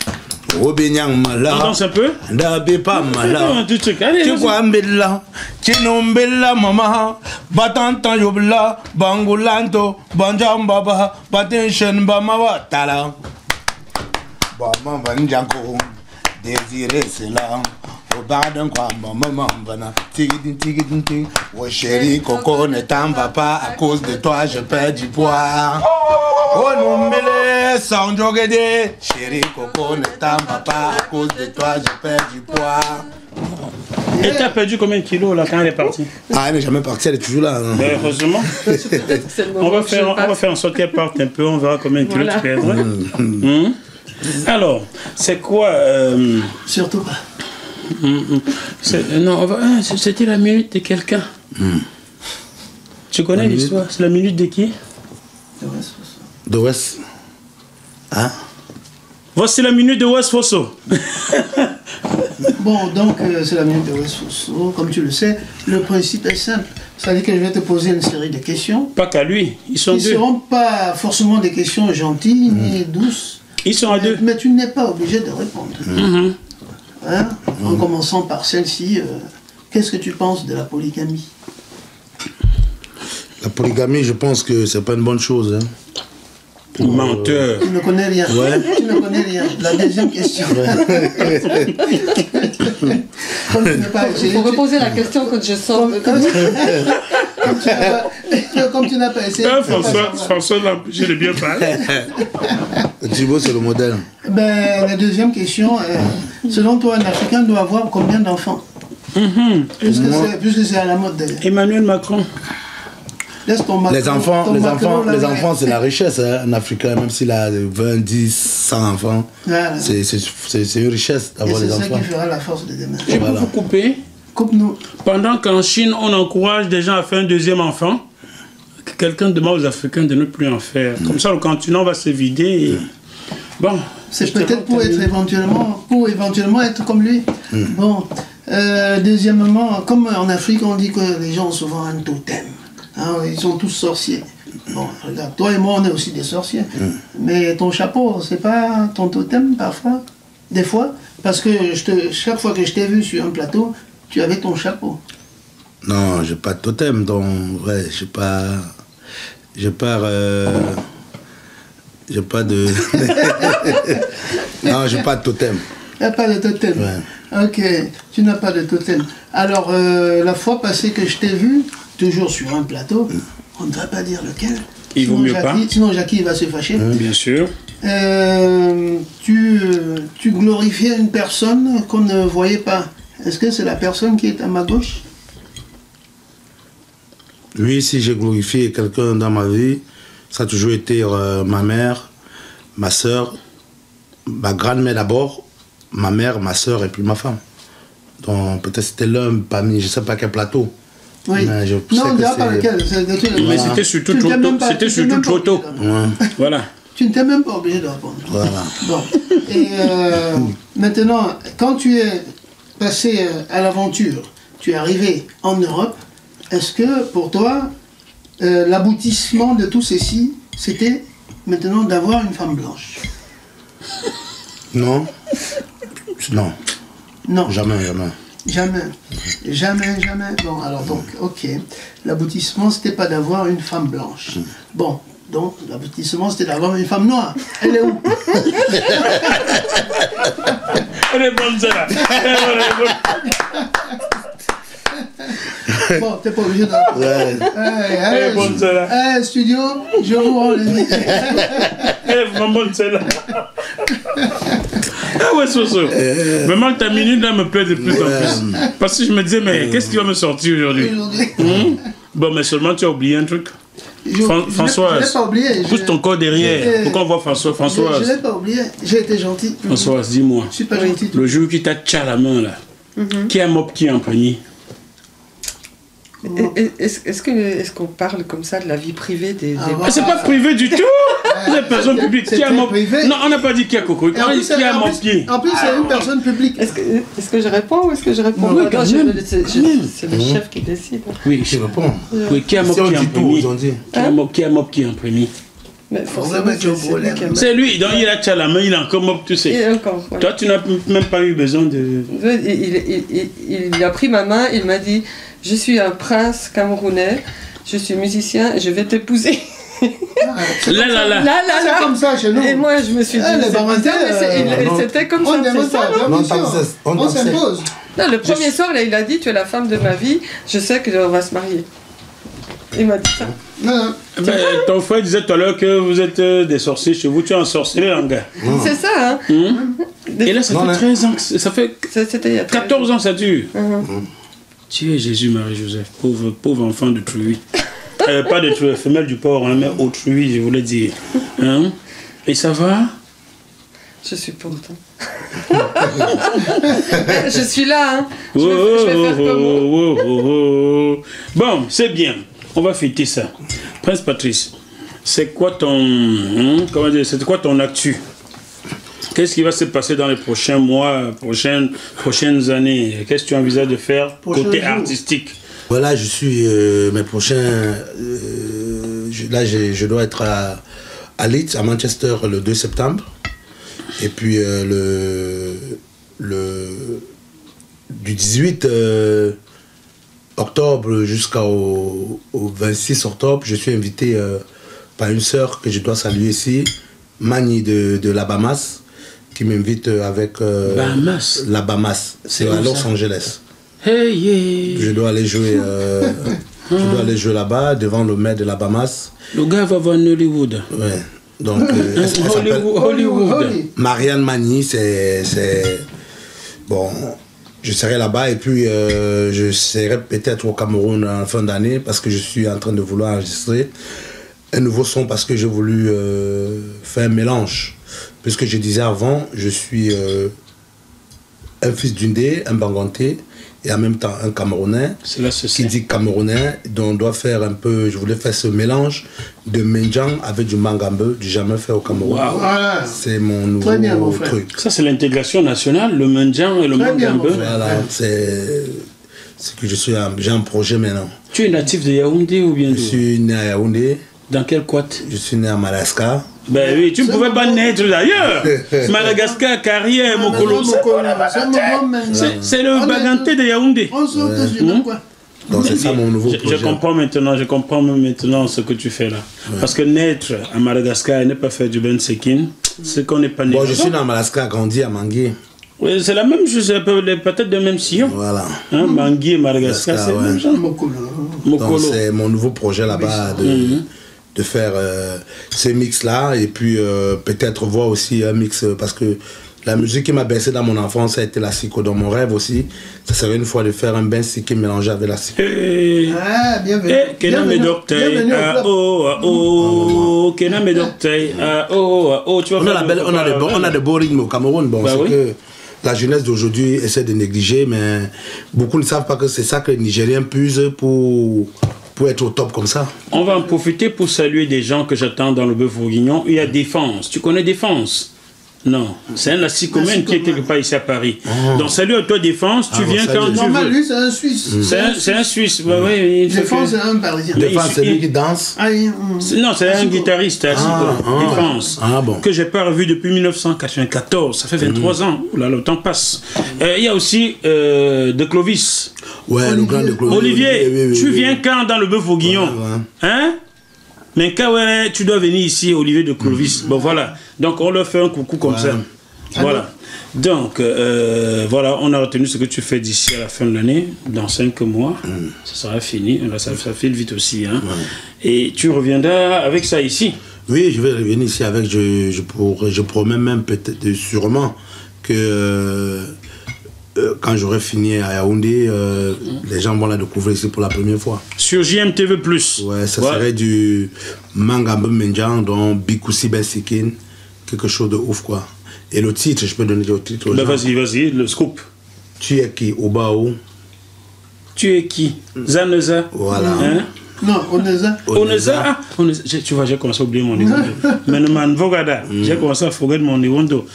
Oh benyang mala. On danse un peu. Anda be pas mala. Tu vois mbella, tu nombella mama. Batanta yobla, bangulanto, banjamba ba, batension ba mawa tala. Ba mamba njango, désiré cela. Badon quoi maman bana tigidin tigidin tig. Oh Chéri Coco, ne t'en va pas, à cause de toi je perds du poids. Oh numbele sans jogede. Chéri Coco, ne t'en va pas, à cause de toi je perds du poids. Et t'as perdu combien de kilos là quand elle est partie? Ah, elle n'est jamais partie, elle est toujours là. Hein. Ben, heureusement. on, va faire, on va faire en sorte qu'elle parte un peu, on verra combien de kilos voilà. Tu perdras. Mmh. Alors, c'est quoi euh... Surtout pas. Mmh, mmh. Non, c'était la minute de quelqu'un. Mmh. Tu connais l'histoire? C'est la minute de qui? De West Fosso. De West. Hein? Voici la minute de West Fosso. Bon, donc euh, c'est la minute de West Fosso. Comme tu le sais, le principe est simple. C'est-à-dire que je vais te poser une série de questions. Pas qu'à lui, ils sont ils deux. Ils ne seront pas forcément des questions gentilles mmh. ni douces. Ils sont à mais, deux. Mais tu n'es pas obligé de répondre. Mmh. Mmh. Hein? Mmh. En commençant par celle-ci, euh, qu'est-ce que tu penses de la polygamie? La polygamie, je pense que c'est pas une bonne chose. Hein. Pour, menteur. Euh... Tu ne connais rien. Ouais. Tu ne connais rien. La deuxième question. Ouais. Comme tu n'es pas essayé, faut reposer tu... la question quand je sors. Comme, comme... comme tu n'as pas... pas essayé. Ah, François, François l'a empêché de bien parler. Thibaut, c'est le modèle. Ben, la deuxième question, euh, selon toi, un Africain doit avoir combien d'enfants? Mm-hmm. Puisque c'est à la mode d'ailleurs. Emmanuel Macron. Les enfants, les enfants, les enfants, c'est la richesse en Afrique, même s'il a vingt, dix, cent enfants, c'est une richesse d'avoir des enfants. C'est ça qui fera la force de demain. Je peux vous couper? Coupe-nous. Pendant qu'en Chine, on encourage des gens à faire un deuxième enfant, quelqu'un demande aux Africains de ne plus en faire. Comme ça, le continent va se vider. Bon. C'est peut-être pour être éventuellement, pour éventuellement être comme lui. Bon. Euh, deuxièmement, comme en Afrique, on dit que les gens ont souvent un totem. Hein, ils sont tous sorciers. Bon, regarde, toi et moi, on est aussi des sorciers. Mmh. Mais ton chapeau, c'est pas ton totem, parfois. Des fois, parce que je te, chaque fois que je t'ai vu sur un plateau, tu avais ton chapeau. Non, j'ai pas de totem, donc, ouais, j'ai pas... J'ai pas... Euh... J'ai pas de... non, j'ai pas de totem. Il n'y a pas de totem. Ouais. Ok, tu n'as pas de totem. Alors, euh, la fois passée que je t'ai vu, toujours sur un plateau, mm. on ne va pas dire lequel. Il vaut mieux Jacky, pas. Sinon, Jacky va se fâcher. Mm, bien sûr. Euh, tu, tu glorifiais une personne qu'on ne voyait pas. Est-ce que c'est la personne qui est à ma gauche? Oui, si j'ai glorifié quelqu'un dans ma vie, ça a toujours été euh, ma mère, ma soeur, ma grand-mère d'abord, ma mère, ma soeur et puis ma femme. Donc peut-être c'était l'homme parmi, je ne sais pas quel plateau. Oui. Mais je non, on dira pas lequel. Mais c'était surtout trop tôt. C'était surtout trop tôt. Voilà. Tu ne t'es même pas obligé de répondre. Voilà. Bon. Et euh, maintenant, quand tu es passé à l'aventure, tu es arrivé en Europe, est-ce que pour toi, euh, l'aboutissement de tout ceci, c'était maintenant d'avoir une femme blanche? Non. Non. Non. Jamais, jamais. Jamais. Mmh. Jamais, jamais. Bon, alors mmh. donc, ok. L'aboutissement, c'était pas d'avoir une femme blanche. Mmh. Bon, donc, l'aboutissement, c'était d'avoir une femme noire. Elle est où? Elle est bonne, celle-là. Bon, t'es pas obligé d'en ouais. Hey, hey, hey, bonne celle-là. Hey, studio, je vous rends les idées. Elle est vraiment bonne, celle-là. Ah ouais, Soso. Euh... Maman, ta minute là me plaît de plus euh... en plus. Parce que je me disais, mais euh... qu'est-ce qui va me sortir aujourd'hui? Mmh. Bon, mais seulement tu as oublié un truc. Je, Fran je Françoise, pas oublié. Pousse je... ton corps derrière. Pourquoi on voit Françoise? Françoise. Je ne l'ai pas oublié, j'ai été gentil. Françoise, dis-moi. Super gentil. Le jour qui t'a tcha la main là, mm-hmm. qui a mop qui en panier? Est-ce est qu'on est qu parle comme ça de la vie privée des... des... Ah, c'est pas privé du tout. C'est une personne publique. Qui a mon... Non, on n'a pas dit qu'il y a coco. Qui a mon pied. En plus, c'est une personne publique. Est-ce que, est que je réponds ou est-ce que je réponds? Oui, ah, c'est le chef qui décide. Oui, je réponds. Oui, qui a mon pied en premier? Qui a mon pied en premier? C'est lui, donc il a la main, il a encore mop, tu sais. Toi, tu n'as même pas eu besoin de... Il a pris ma main, il m'a dit... Je suis un prince camerounais, je suis musicien, je vais t'épouser. Là, là, là. C'est comme ça chez nous. Et moi, je me suis dit, c'était comme ça. On s'impose. Le premier soir, il a dit, tu es la femme de ma vie, je sais qu'on va se marier. Il m'a dit ça. Ton frère disait tout à l'heure que vous êtes des sorciers chez vous, tu es un sorcier, un gars. C'est ça, hein. Et là, ça fait treize ans, ça fait quatorze ans, ça dure. Tu es Jésus-Marie-Joseph, pauvre, pauvre enfant de truie. Euh, pas de truie, femelle du porc, hein, mais autrui, je voulais dire. Hein? Et ça va? Je suis pourtant. Je suis là, hein. Je vais, je vais faire comme vous. Bon, c'est bien. On va fêter ça. Prince Patrice, c'est quoi ton... Hein, comment dire, c'est quoi ton actu? Qu'est-ce qui va se passer dans les prochains mois, prochaines, prochaines années? Qu'est-ce que tu envisages de faire côté artistique? Voilà, je suis... Euh, mes prochains... Euh, je, là, je dois être à, à Leeds, à Manchester, le deux septembre. Et puis, euh, le, le... Du dix-huit euh, octobre jusqu'au vingt-six octobre, je suis invité euh, par une sœur que je dois saluer ici, Mani de, de la BAMAS, qui m'invite avec euh, Bahamas. La BAMAS, c'est à Los Angeles. Hey, yeah. Je dois aller jouer, euh, je dois aller jouer là-bas devant le maire de la BAMAS. Le gars va voir Hollywood. Ouais. Donc euh, elle s'appelle Hollywood. Marianne Mani, c'est bon, je serai là-bas et puis euh, je serai peut-être au Cameroun en fin d'année parce que je suis en train de vouloir enregistrer un nouveau son parce que j'ai voulu euh, faire un mélange. Puisque je disais avant, je suis euh, un fils d'Undé, un Baganté et en même temps un Camerounais. Cela se sait. Qui dit Camerounais, dont on doit faire un peu, je voulais faire ce mélange de Menjang avec du Mangambe, du jamais fait au Cameroun. Wow. Voilà. C'est mon nouveau Très bien, mon frère. truc. Ça c'est l'intégration nationale, le Menjang et le Très Mangambe. Bien, voilà, c'est ce que je suis, j'ai un projet maintenant. Tu es natif de Yaoundé ou bien Je suis né à Yaoundé. Dans quel quat? Je suis né à Madagascar. Ben oui, tu ne pouvais pas naître d'ailleurs. Madagascar, Carrière, Mokolo. C'est le Baganté de Yaoundé. On sort ouais. de Genève, quoi. Donc c'est ça mon nouveau je, projet. Je comprends maintenant, je comprends maintenant ce que tu fais là. Ouais. Parce que naître à Madagascar et ne pas faire du Ben Sekin, c'est qu'on n'est pas né. Bon, je suis né à Madagascar, grandi à Mangui. Oui, c'est la même chose, peut-être le même sillon. Voilà. Hein, Mangui et Madagascar, c'est le même genre. Mokolo. C'est mon nouveau projet là-bas de... de faire euh, ces mix-là et puis euh, peut-être voir aussi un mix parce que la musique qui m'a bercé dans mon enfance, ça a été la siko. Dans mon rêve aussi, ça serait une fois de faire un ben siki mélangé avec la siko. Hey. Ah, bienvenue. Eh, bienvenue. Bienvenue. Ah, oh, ah, oh, ah, ah, oh, ah, oh, tu vas on, faire a belle, on, a de bon, on a de beaux rythmes au Cameroun. Bon, bah c'est oui. que la jeunesse d'aujourd'hui essaie de négliger, mais beaucoup ne savent pas que c'est ça que les Nigériens puisent pour... pour être au top comme ça. On va en profiter pour saluer des gens que j'attends dans le bœuf bourguignon. Il y a Défense. Tu connais Défense? Non. C'est un Assicomène qui est quelque part ici à Paris. Oh. Donc salut à toi Défense. Tu ah, viens quand tu Normal, veux. Lui, c'est un Suisse. Mmh. C'est un, un Suisse. Mmh. Bah, oui, Défense, c'est un Parisien. Défense, c'est lui qui danse. Ah, il... Non, c'est un guitariste. Ah, ah, Défense. Ah, bon. Que j'ai pas revu depuis mille neuf cent quatre-vingt-quatorze. Ça fait vingt-trois mmh. ans. Là, le temps passe. Il euh, y a aussi euh, De Clovis. Ouais, Olivier. le grand de Clovis. Olivier, Olivier oui, oui, oui, tu viens oui, oui. quand dans le bœuf au guillon? Ouais, ouais. Hein? Mais quand ouais, tu dois venir ici, Olivier de Clovis. Mmh. Bon, voilà. Donc, on leur fait un coucou comme ouais. ça. Voilà. Donc, euh, voilà, on a retenu ce que tu fais d'ici à la fin de l'année. Dans cinq mois, mmh. ça sera fini. Là, ça, ça file vite aussi. Hein. Ouais. Et tu reviendras avec ça ici? Oui, je vais revenir ici avec. Je, je, pourrais, je promets même peut-être sûrement que... quand j'aurai fini à Yaoundé, euh, mmh. les gens vont la découvrir ici pour la première fois. Sur J M T V plus. Ouais, ça ouais. serait du Mangambe Menjang, donc Bikusi Bensikin, quelque chose de ouf quoi. Et le titre, je peux donner le titre aux bah, gens. Vas-y, vas-y, le scoop. Tu es qui, Obao? Tu es qui, Zaneza? Voilà. Hein? Non, Onesa. Onesa. Onesa. Tu vois, j'ai commencé à oublier mon Iwondo. Maintenant, Vogada, j'ai commencé à forget mon Iwondo.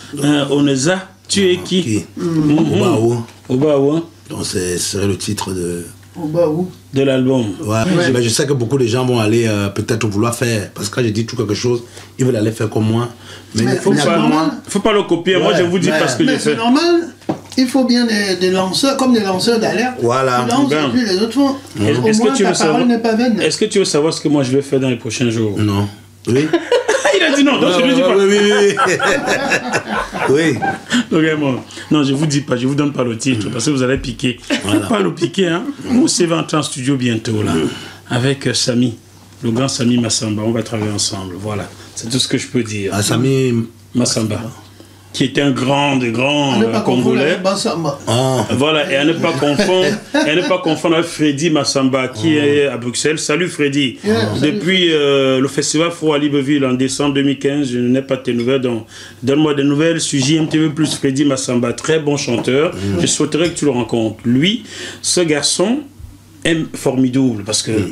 Onesa. Tu es qui? qui? Mmh. Obaou. Obaou. Donc c'est serait le titre de Obaou. de l'album. Ouais. Ouais. Ben, je sais que beaucoup de gens vont aller euh, peut-être vouloir faire parce que quand je dis tout quelque chose, ils veulent aller faire comme moi. Mais il faut, faut pas le copier. Ouais. Moi je vous dis ouais. parce que c'est normal. Il faut bien des, des lanceurs, comme des lanceurs d'alerte. Voilà. Ben. Les autres font. Mmh. Est-ce que tu veux savoir Est-ce que tu veux savoir ce que moi je vais faire dans les prochains jours? Non. Oui. Il a dit non, donc je ne dis pas. Oui, oui, oui. oui. Okay, bon. Non, je ne vous dis pas, je ne vous donne pas le titre, parce que vous allez piquer. Voilà. Pas le piquer, hein. Nous, c'est vingt ans en studio bientôt, là, avec euh, Sammy, le grand Sammy Massamba. On va travailler ensemble, voilà. C'est tout ce que je peux dire. Ah, Sammy Massamba, qui était un grand, grand euh, Congolais. Ah. Voilà, et à ne pas confondre, à ne pas confondre avec Freddy Massamba, qui ah. est à Bruxelles. Salut Freddy. Ah. Depuis euh, le festival Fro à Libreville en décembre deux mille quinze, je n'ai pas tes nouvelles, donc donne-moi des nouvelles sur J M T V plus, Freddy Massamba, très bon chanteur. Mm. Je souhaiterais que tu le rencontres. Lui, ce garçon est formidable, parce que mm.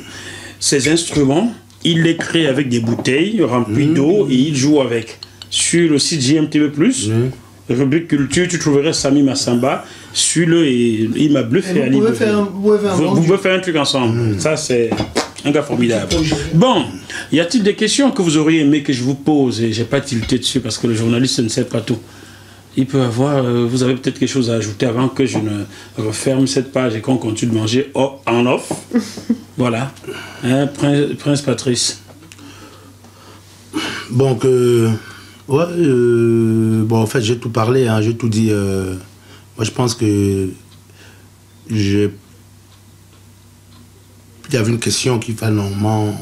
ses instruments, il les crée avec des bouteilles remplies mm. d'eau et il joue avec. Sur le site J M T V plus, mmh. rubrique culture, tu trouverais Sammy Massamba. Suis-le et il m'a bluffé à l'idée. Vous pouvez faire un truc ensemble. Mmh. Ça, c'est un gars formidable. Bon, y a-t-il des questions que vous auriez aimé que je vous pose? Et j'ai pas tilté dessus parce que le journaliste ne sait pas tout. Il peut avoir, euh, vous avez peut-être quelque chose à ajouter avant que je ne referme cette page et qu'on continue de manger en off. Voilà. Hein, Prince, Prince Patrice. Donc... Euh... Ouais, euh, bon, en fait, j'ai tout parlé, hein, j'ai tout dit. Euh, moi, je pense que j'ai... Il y avait une question qu'il fallait normalement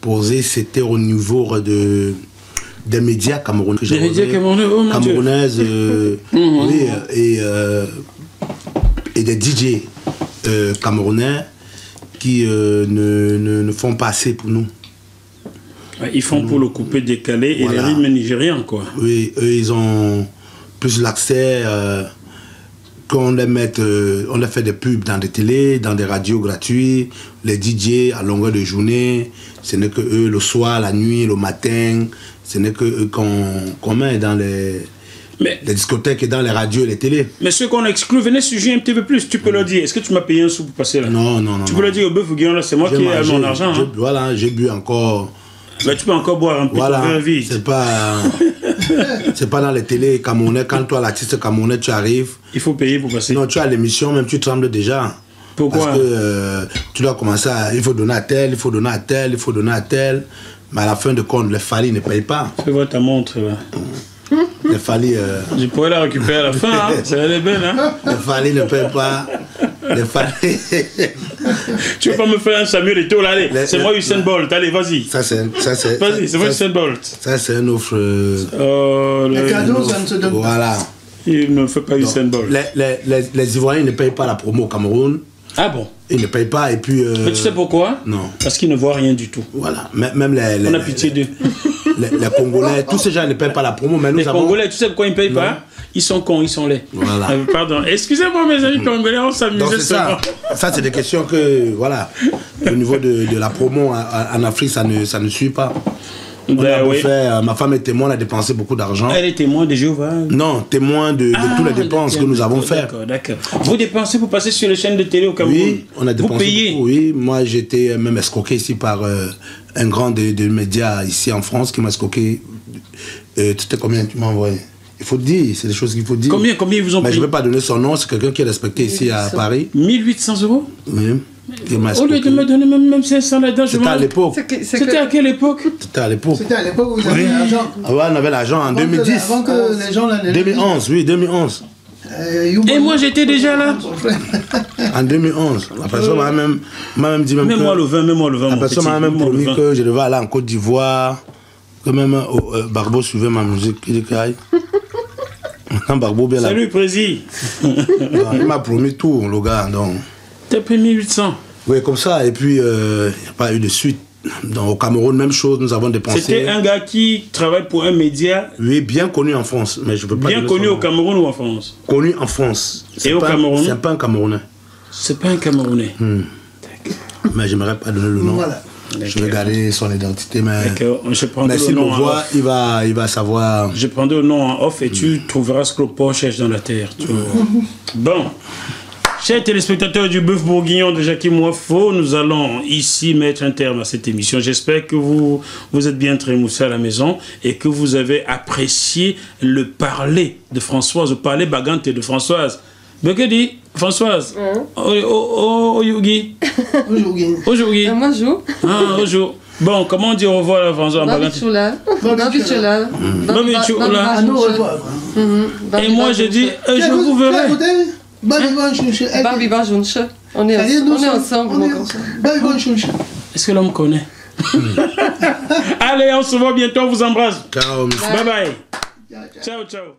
poser, c'était au niveau de, des médias camerounais. Des médias camerounais, oh mon Dieu. Camerounaise, euh, mmh. oui, et euh, et des D J euh, camerounais qui euh, ne, ne, ne font pas assez pour nous. Ils font pour, pour le couper décalé et voilà. Les rythmes nigériens, quoi. Oui, eux, ils ont plus l'accès. Euh, Qu'on les mette, euh, on les fait des pubs dans des télés, dans des radios gratuites, les D J à longueur de journée, ce n'est que eux le soir, la nuit, le matin, ce n'est que eux qu'on qu'on met dans les, mais, les discothèques et dans les radios et les télés. Mais ceux qu'on exclut, venez sur J M T V plus, tu peux mmh. leur dire, est-ce que tu m'as payé un sou pour passer là? Non, non, non. Tu peux non. leur dire, au bœuf Guillaume, là, c'est moi qui ai mon argent. Hein. Voilà, j'ai bu encore. Mais tu peux encore boire un peu de vide. C'est pas, c'est pas dans les télés camerounais. Quand toi, l'artiste camerounais, tu arrives. Il faut payer pour passer. Non, tu as l'émission, même tu trembles déjà. Pourquoi? Parce que euh, tu dois commencer à. Il faut donner à tel, il faut donner à tel, il faut donner à tel. Mais à la fin de compte, les Fali ne payent pas. Tu vois ta montre là. Les Fali. Euh... Je pourrais la récupérer à la fin, hein. Ça, elle est belle, hein. Les Fali ne payent pas. Les Fali. Tu veux pas me faire un Samuel et tout, là, allez, c'est moi Usain Bolt, allez, vas-y. Ça c'est vas-y, c'est moi Usain Bolt. Ça c'est un offre. Euh, le cadeau, ça ne se donne pas. Voilà. Il ne fait pas Usain Bolt. Les, les, les, les Ivoiriens ne payent pas la promo au Cameroun. Ah bon? Ils ne payent pas et puis. Euh... Mais tu sais pourquoi? Non. Parce qu'ils ne voient rien du tout. Voilà. M même les. les On a pitié d'eux. Les, les Congolais, tous ces gens ne payent pas la promo. Mais nous les avons... Congolais, tu sais pourquoi ils ne payent non. pas? Ils sont cons, ils sont laids. Voilà. Euh, pardon. Excusez-moi, mes amis congolais, on s'amusait ça. Ça, c'est des questions que, voilà, au niveau de, de la promo en Afrique, ça ne, ça ne suit pas. On a oui. fait, ma femme est témoin, elle a dépensé beaucoup d'argent. Elle est témoin de Jéhovah? Non, témoin de, de ah, toutes les dépenses que nous avons faites. D'accord, d'accord. Vous dépensez pour passer sur les chaînes de télé au Cameroun? Oui, on a dépensé. Vous payez? Beaucoup, oui, moi j'étais même escroqué ici par euh, un grand de, de médias ici en France qui m'a escroqué. Euh, tu sais combien tu m'as envoyé? Il faut dire, c'est des choses qu'il faut dire. Combien, combien ils vous ont payé? Mais je ne vais pas donner son nom, c'est quelqu'un qui est respecté ici à Paris. mille huit cents euros? Oui. Au lieu de me donner même cinq cents là-dedans, je me... C'était à l'époque. C'était à quelle époque? C'était à l'époque. C'était à l'époque où vous aviez l'argent. Ah ouais, on avait l'argent en deux mille dix. Avant que les gens l'avaient. deux mille onze, oui, deux mille onze. Et moi j'étais déjà là. En deux mille onze, la personne m'a même, même dit même que... Mets-moi le vin, mets-moi le vin. La personne m'a même promis que je devais aller en Côte d'Ivoire, que même Barbeau suivait ma musique. Il dit salut, Prési. Il m'a promis tout, le gars. T'as pris mille huit cents? Oui, comme ça. Et puis, il euh, n'y a pas eu de suite. Donc, au Cameroun, même chose, nous avons dépensé. C'était un gars qui travaille pour un média. Oui, bien connu en France. Mais je peux pas bien connu au Cameroun ou en France? Connu en France. Et au Cameroun? C'est pas un Camerounais. C'est pas un Camerounais. Hmm. Mais je n'aimerais pas donner le nom. Voilà. Je vais garder son identité, mais, je mais si on voit, il va, il va savoir. Je prendrai le nom en off et tu trouveras ce que le pauvre cherche dans la terre. Tu vois. Bon, chers téléspectateurs du Bœuf Bourguignon de Jacky Moiffo, nous allons ici mettre un terme à cette émission. J'espère que vous, vous êtes bien trémoussés à la maison et que vous avez apprécié le parler de Françoise, le parler Baganté de Françoise. Begedi, Françoise, aujourd'hui, aujourd'hui, bonjour, bonjour. Bon, comment on dit au revoir à Françoise? Babichoula, babichoula, babichoula. Et moi je dis, je vous verrai. Babichoula, on est ensemble. Est-ce que l'homme connaît? Allez, on se voit bientôt. On vous embrasse. Ciao. Bye bye. Ciao, ciao.